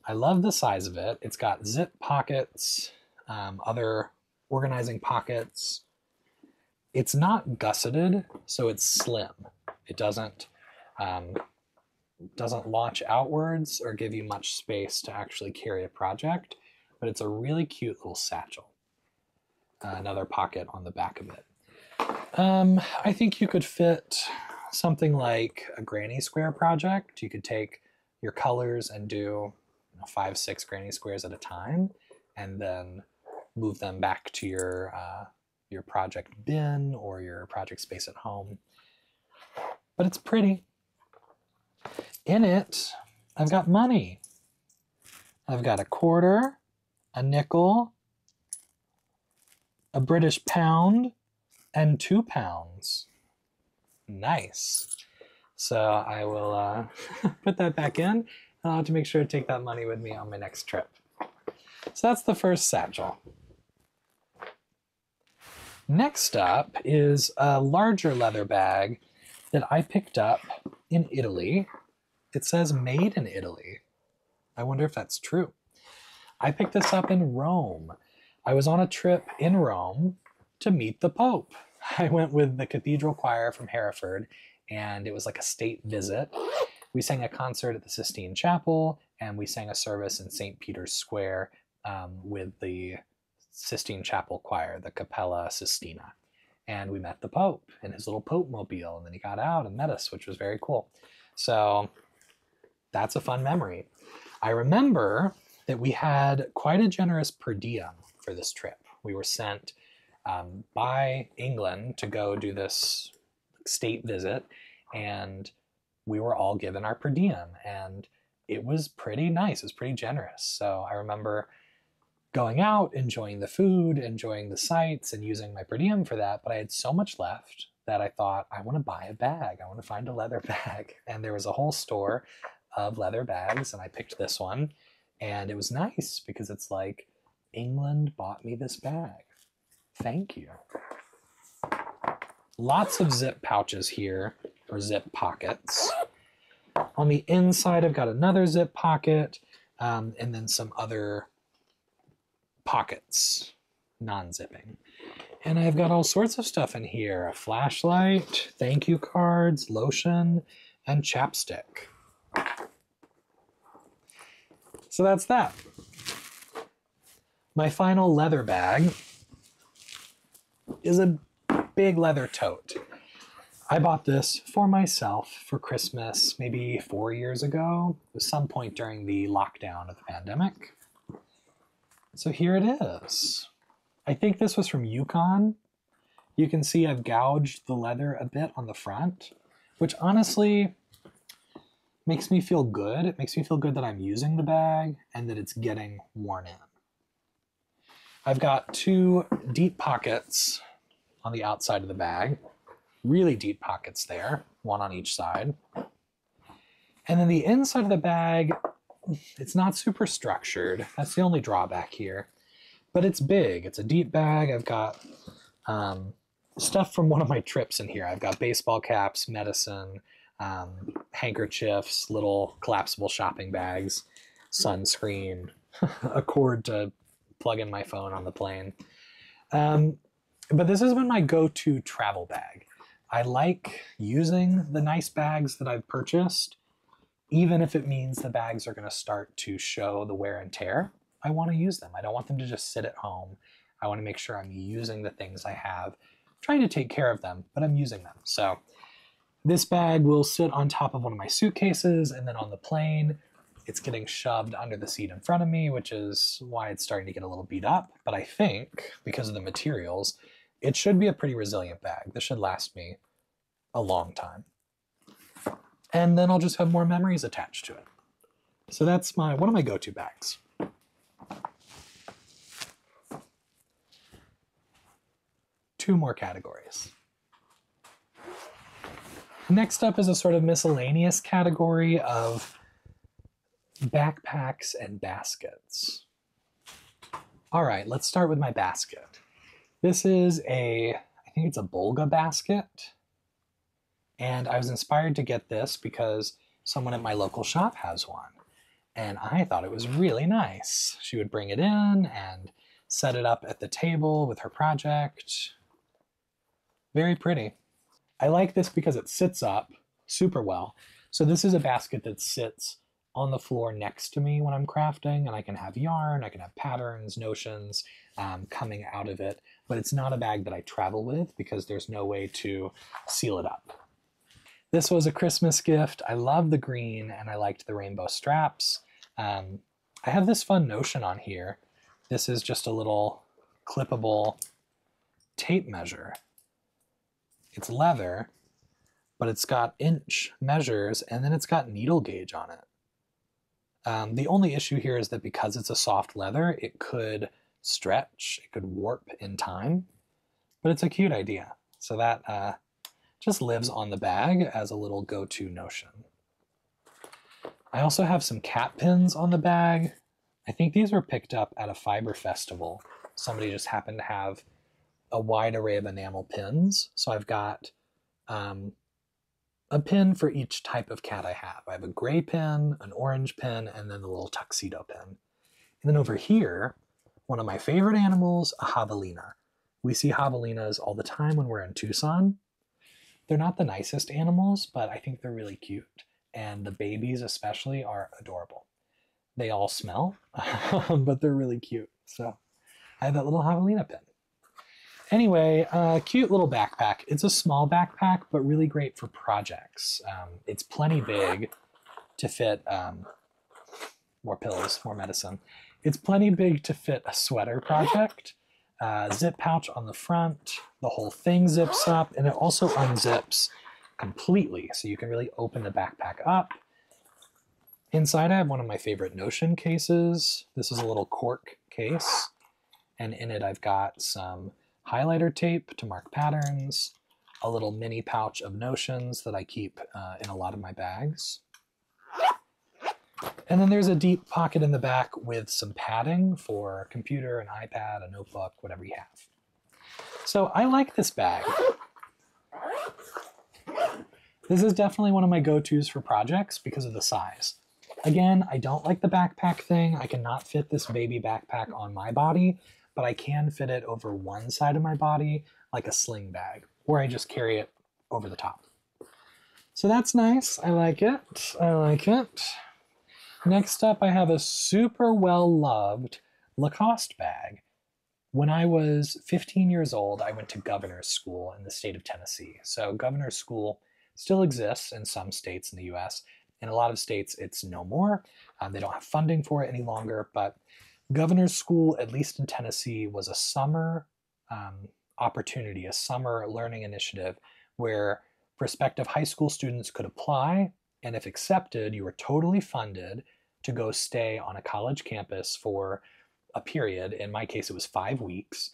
I love the size of it. It's got zip pockets, um, other organizing pockets. It's not gusseted, so it's slim. It doesn't um, doesn't launch outwards or give you much space to actually carry a project, but it's a really cute little satchel. Uh, another pocket on the back of it. Um, I think you could fit something like a granny square project. You could take your colors and do, you know, five, six granny squares at a time, and then move them back to your, uh, your project bin or your project space at home. But it's pretty. In it, I've got money. I've got a quarter, a nickel, a British pound, and two pounds. Nice. So I will uh, put that back in, and I'll have to make sure to take that money with me on my next trip. So that's the first satchel. Next up is a larger leather bag that I picked up in Italy. It says made in Italy. I wonder if that's true. I picked this up in Rome. I was on a trip in Rome to meet the Pope. I went with the cathedral choir from Hereford, and it was like a state visit. We sang a concert at the Sistine Chapel, and we sang a service in Saint Peter's Square um, with the Sistine Chapel choir, the Cappella Sistina. And we met the Pope in his little Pope mobile, and then he got out and met us, which was very cool. So that's a fun memory. I remember that we had quite a generous per diem for this trip. We were sent Um, by England to go do this state visit, and we were all given our per diem, and it was pretty nice. It was pretty generous. So I remember going out, enjoying the food, enjoying the sights, and using my per diem for that, but I had so much left that I thought, I want to buy a bag. I want to find a leather bag. And there was a whole store of leather bags, and I picked this one, and it was nice because it's like, England bought me this bag. Thank you. Lots of zip pouches here, or zip pockets. On the inside, I've got another zip pocket, um, and then some other pockets, non-zipping. And I've got all sorts of stuff in here. A flashlight, thank you cards, lotion, and chapstick. So that's that. My final leather bag is a big leather tote. I bought this for myself for Christmas maybe four years ago. It was some point during the lockdown of the pandemic. So here it is. I think this was from Yukon. You can see I've gouged the leather a bit on the front, which honestly makes me feel good. It makes me feel good that I'm using the bag and that it's getting worn in. I've got two deep pockets on the outside of the bag, really deep pockets there, one on each side. And then the inside of the bag, it's not super structured. That's the only drawback here, but it's big. It's a deep bag. I've got um, stuff from one of my trips in here. I've got baseball caps, medicine, um, handkerchiefs, little collapsible shopping bags, sunscreen, a cord to plug in my phone on the plane. Um, but this has been my go-to travel bag. I like using the nice bags that I've purchased, even if it means the bags are going to start to show the wear and tear. I want to use them. I don't want them to just sit at home. I want to make sure I'm using the things I have, I'm trying to take care of them, but I'm using them. So this bag will sit on top of one of my suitcases, and then on the plane, it's getting shoved under the seat in front of me, which is why it's starting to get a little beat up. But I think because of the materials, it should be a pretty resilient bag. This should last me a long time. And then I'll just have more memories attached to it. So that's my one of my go-to bags. Two more categories. Next up is a sort of miscellaneous category of backpacks and baskets. All right, let's start with my basket. This is a, I think it's a Bulga basket. And I was inspired to get this because someone at my local shop has one. And I thought it was really nice. She would bring it in and set it up at the table with her project. Very pretty. I like this because it sits up super well. So this is a basket that sits on the floor next to me when I'm crafting, and I can have yarn, I can have patterns, notions um, coming out of it. But it's not a bag that I travel with because there's no way to seal it up. This was a Christmas gift. I love the green and I liked the rainbow straps. Um, I have this fun notion on here. This is just a little clippable tape measure. It's leather, but it's got inch measures and then it's got needle gauge on it. Um, the only issue here is that because it's a soft leather, it could stretch, it could warp in time, but it's a cute idea. So that uh, just lives on the bag as a little go-to notion. I also have some cat pins on the bag. I think these were picked up at a fiber festival. Somebody just happened to have a wide array of enamel pins. So I've got um, a pin for each type of cat I have. I have a gray pin, an orange pin, and then the little tuxedo pin. And then over here, one of my favorite animals, a javelina. We see javelinas all the time when we're in Tucson. They're not the nicest animals, but I think they're really cute. And the babies especially are adorable. They all smell, but they're really cute. So I have that little javelina pin. Anyway, uh, cute little backpack. It's a small backpack, but really great for projects. Um, it's plenty big to fit um, more pills, more medicine. It's plenty big to fit a sweater project, uh, zip pouch on the front, the whole thing zips up, and it also unzips completely, so you can really open the backpack up. Inside I have one of my favorite notion cases. This is a little cork case, and in it I've got some highlighter tape to mark patterns, a little mini pouch of notions that I keep uh, in a lot of my bags. And then there's a deep pocket in the back with some padding for a computer, an iPad, a notebook, whatever you have. So I like this bag. This is definitely one of my go-tos for projects because of the size. Again, I don't like the backpack thing. I cannot fit this baby backpack on my body, but I can fit it over one side of my body like a sling bag, or I just carry it over the top. So that's nice. I like it. I like it. Next up, I have a super well-loved Lacoste bag. When I was fifteen years old, I went to Governor's School in the state of Tennessee. So Governor's School still exists in some states in the U S. In a lot of states, it's no more. Um, they don't have funding for it any longer, but Governor's School, at least in Tennessee, was a summer um, opportunity, a summer learning initiative where prospective high school students could apply, and if accepted, you were totally funded to go stay on a college campus for a period. In my case, it was five weeks.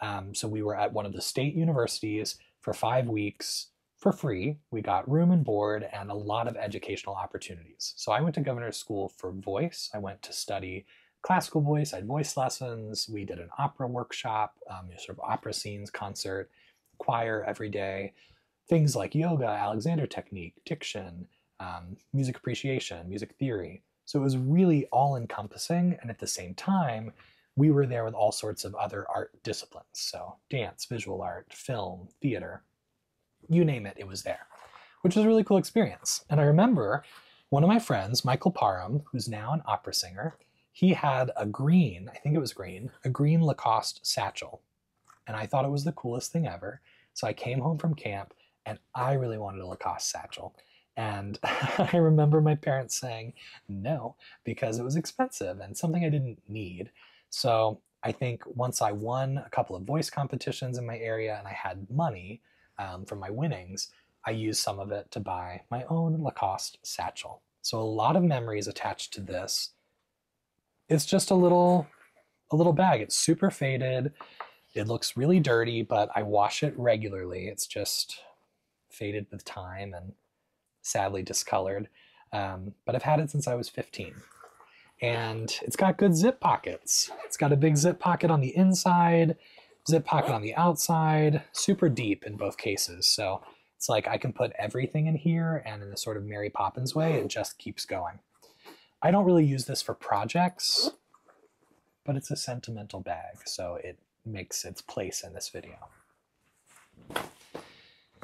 Um, so we were at one of the state universities for five weeks for free. We got room and board and a lot of educational opportunities. So I went to Governor's School for voice. I went to study classical voice. I had voice lessons. We did an opera workshop, um, sort of opera scenes, concert, choir every day. Things like yoga, Alexander technique, diction, um, music appreciation, music theory. So it was really all-encompassing, and at the same time, we were there with all sorts of other art disciplines. So dance, visual art, film, theater, you name it, it was there, which was a really cool experience. And I remember one of my friends, Michael Parham, who's now an opera singer, he had a green, I think it was green, a green Lacoste satchel. And I thought it was the coolest thing ever. So I came home from camp, and I really wanted a Lacoste satchel. And I remember my parents saying no, because it was expensive and something I didn't need. So I think once I won a couple of voice competitions in my area and I had money um, from my winnings, I used some of it to buy my own Lacoste satchel. So a lot of memories attached to this. It's just a little, a little bag. It's super faded. It looks really dirty, but I wash it regularly. It's just faded with time and sadly discolored, um, but I've had it since I was fifteen. And it's got good zip pockets. It's got a big zip pocket on the inside, zip pocket on the outside, super deep in both cases. So it's like I can put everything in here, and in a sort of Mary Poppins way, it just keeps going. I don't really use this for projects, but it's a sentimental bag, so it makes its place in this video.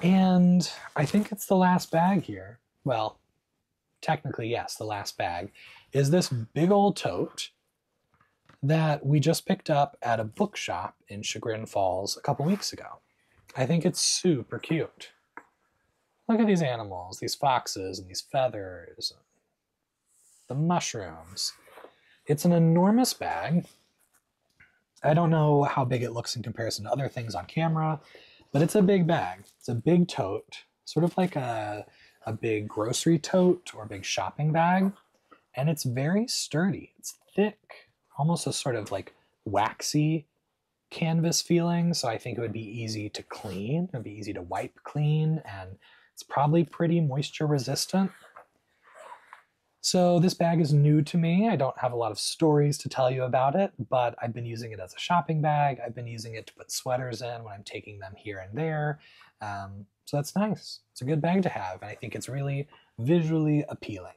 And I think it's the last bag here. Well, technically, yes, the last bag is this big old tote that we just picked up at a bookshop in Chagrin Falls a couple weeks ago. I think it's super cute. Look at these animals, these foxes and these feathers, the mushrooms. It's an enormous bag. I don't know how big it looks in comparison to other things on camera, but it's a big bag. It's a big tote, sort of like a, a big grocery tote or a big shopping bag. And it's very sturdy. It's thick, almost a sort of like waxy canvas feeling. So I think it would be easy to clean. It'd be easy to wipe clean. And it's probably pretty moisture resistant. So this bag is new to me. I don't have a lot of stories to tell you about it, but I've been using it as a shopping bag. I've been using it to put sweaters in when I'm taking them here and there. Um, so that's nice. It's a good bag to have, and I think it's really visually appealing.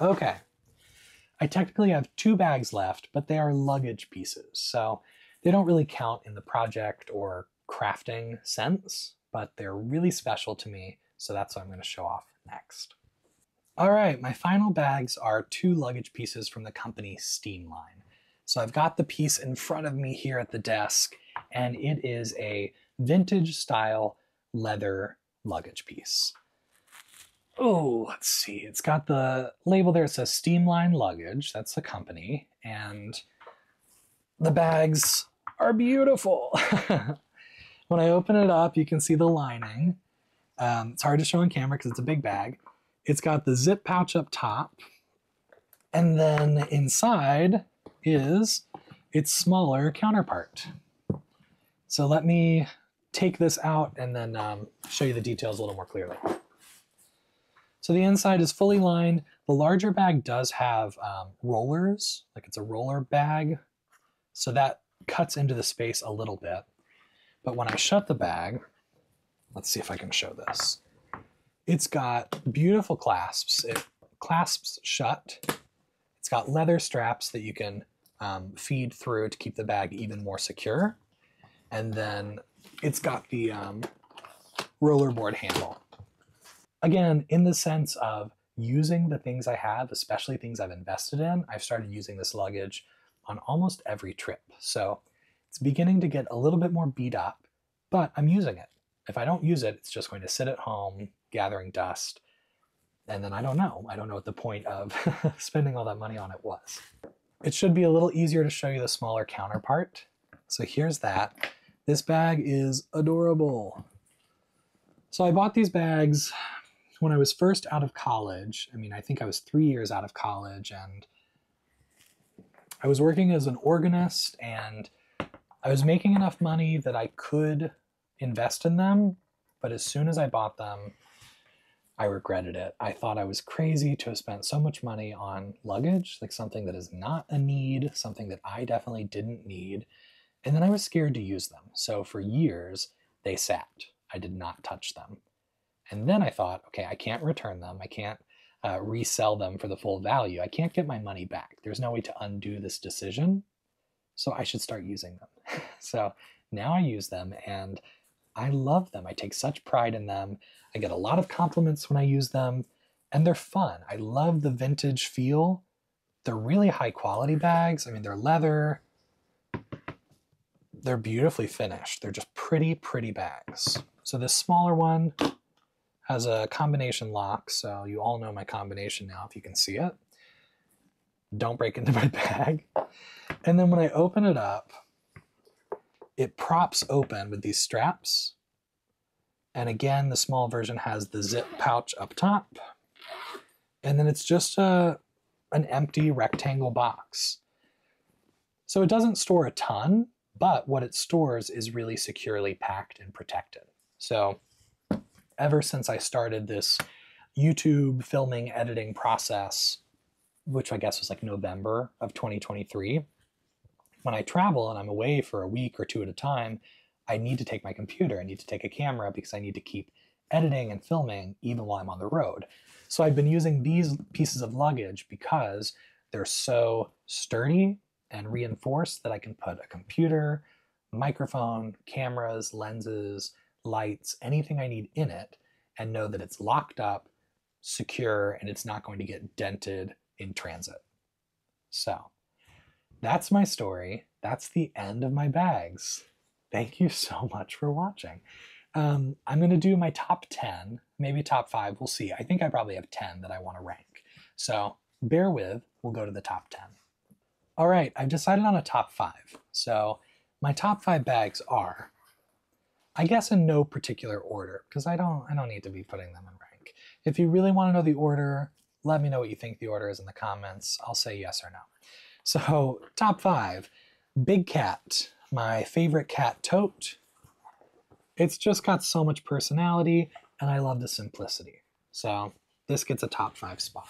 Okay. I technically have two bags left, but they are luggage pieces. So they don't really count in the project or crafting sense, but they're really special to me. So that's what I'm going to show off next. All right, my final bags are two luggage pieces from the company Steamline. So I've got the piece in front of me here at the desk, and it is a vintage style leather luggage piece. Oh, let's see, it's got the label there. It says Steamline Luggage, that's the company, and the bags are beautiful. When I open it up, you can see the lining. Um, it's hard to show on camera because it's a big bag. It's got the zip pouch up top, and then inside is its smaller counterpart. So let me take this out and then um, show you the details a little more clearly. So the inside is fully lined. The larger bag does have um, rollers, like it's a roller bag. So that cuts into the space a little bit. But when I shut the bag, let's see if I can show this. It's got beautiful clasps. It clasps shut. It's got leather straps that you can um, feed through to keep the bag even more secure. And then it's got the um, rollerboard handle. Again, in the sense of using the things I have, especially things I've invested in, I've started using this luggage on almost every trip. So it's beginning to get a little bit more beat up, but I'm using it. If I don't use it, it's just going to sit at home gathering dust. And then I don't know. I don't know what the point of spending all that money on it was. It should be a little easier to show you the smaller counterpart. So here's that. This bag is adorable. So I bought these bags when I was first out of college. I mean, I think I was three years out of college, and I was working as an organist, and I was making enough money that I could invest in them. But as soon as I bought them, I regretted it. I thought I was crazy to have spent so much money on luggage, like something that is not a need, something that I definitely didn't need. And then I was scared to use them. So for years, they sat. I did not touch them. And then I thought, okay, I can't return them. I can't uh, resell them for the full value. I can't get my money back. There's no way to undo this decision. So I should start using them. So now I use them and I love them. I take such pride in them. I get a lot of compliments when I use them, and they're fun. I love the vintage feel. They're really high quality bags. I mean, they're leather. They're beautifully finished. They're just pretty, pretty bags. So this smaller one has a combination lock, so you all know my combination now if you can see it. Don't break into my bag. And then when I open it up, it props open with these straps. And again, the small version has the zip pouch up top. And then it's just a, an empty rectangle box. So it doesn't store a ton, but what it stores is really securely packed and protected. So ever since I started this YouTube filming editing process, which I guess was like November of twenty twenty-three, when I travel and I'm away for a week or two at a time, I need to take my computer, I need to take a camera because I need to keep editing and filming even while I'm on the road. So I've been using these pieces of luggage because they're so sturdy and reinforced that I can put a computer, microphone, cameras, lenses, lights, anything I need in it, and know that it's locked up, secure, and it's not going to get dented in transit. So that's my story. That's the end of my bags. Thank you so much for watching. Um, I'm gonna do my top ten, maybe top five, we'll see. I think I probably have ten that I wanna rank. So bear with, we'll go to the top ten. All right, I've decided on a top five. So my top five bags are, I guess in no particular order, because I don't, I don't need to be putting them in rank. If you really wanna know the order, let me know what you think the order is in the comments. I'll say yes or no. So top five, Big Cat. My favorite cat tote. It's just got so much personality and I love the simplicity. So this gets a top five spot.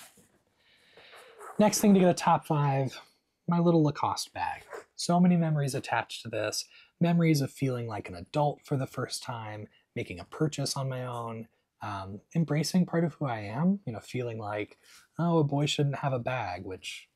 Next thing to get a top five, my little Lacoste bag. So many memories attached to this. Memories of feeling like an adult for the first time, making a purchase on my own, um, embracing part of who I am, you know, feeling like, oh, a boy shouldn't have a bag, which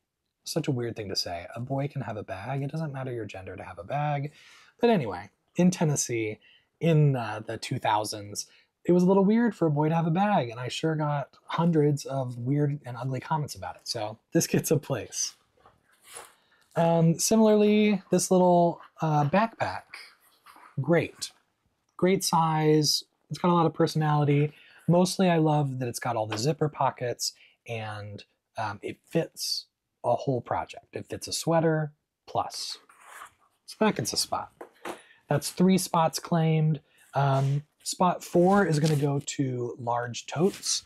such a weird thing to say. A boy can have a bag. It doesn't matter your gender to have a bag. But anyway, in Tennessee, in uh, the two thousands, it was a little weird for a boy to have a bag, and I sure got hundreds of weird and ugly comments about it. So this gets a place. Um, similarly, this little uh, backpack, great. Great size. It's got a lot of personality. Mostly I love that it's got all the zipper pockets, and um, it fits a whole project. It fits a sweater plus. So that gets a spot. That's three spots claimed. Um, spot four is going to go to large totes.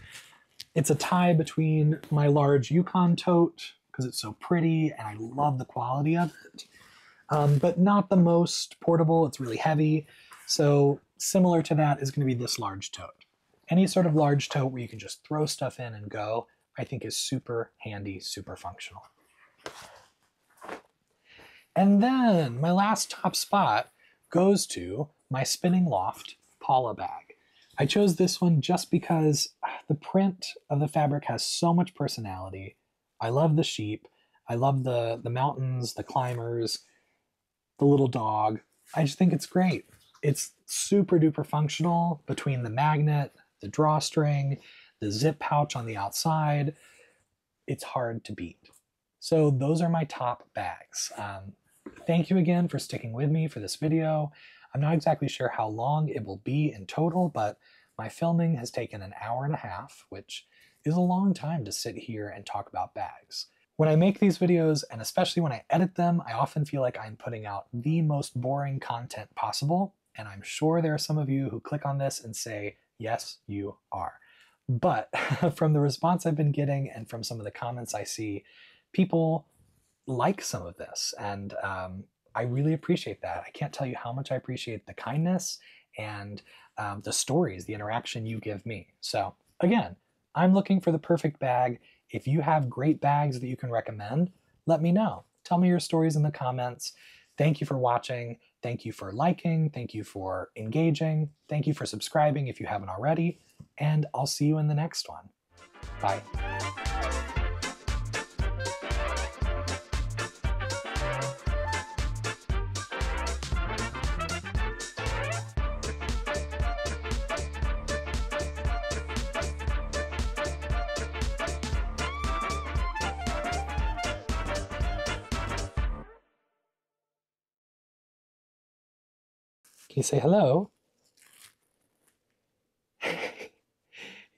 It's a tie between my large Yukon tote because it's so pretty and I love the quality of it, um, but not the most portable. It's really heavy. So similar to that is going to be this large tote. Any sort of large tote where you can just throw stuff in and go, I think is super handy, super functional. And then my last top spot goes to my Spinning Loft Paula bag. I chose this one just because the print of the fabric has so much personality. I love the sheep. I love the, the mountains, the climbers, the little dog. I just think it's great. It's super duper functional between the magnet, the drawstring, the zip pouch on the outside. It's hard to beat. So those are my top bags. Um, thank you again for sticking with me for this video. I'm not exactly sure how long it will be in total, but my filming has taken an hour and a half, which is a long time to sit here and talk about bags. When I make these videos, and especially when I edit them, I often feel like I'm putting out the most boring content possible, and I'm sure there are some of you who click on this and say, yes, you are. But from the response I've been getting and from some of the comments I see, people like some of this, and um, I really appreciate that. I can't tell you how much I appreciate the kindness and um, the stories, the interaction you give me. So again, I'm looking for the perfect bag. If you have great bags that you can recommend, let me know. Tell me your stories in the comments. Thank you for watching. Thank you for liking. Thank you for engaging. Thank you for subscribing if you haven't already. And I'll see you in the next one. Bye. Can you say hello?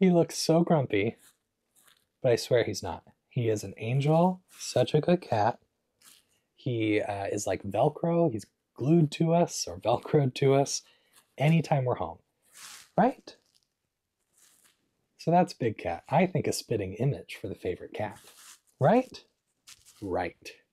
He looks so grumpy, but I swear he's not. He is an angel, such a good cat. He uh, is like Velcro. He's glued to us or Velcroed to us anytime we're home, right? So that's Big Cat. I think a spitting image for the favorite cat, right? Right.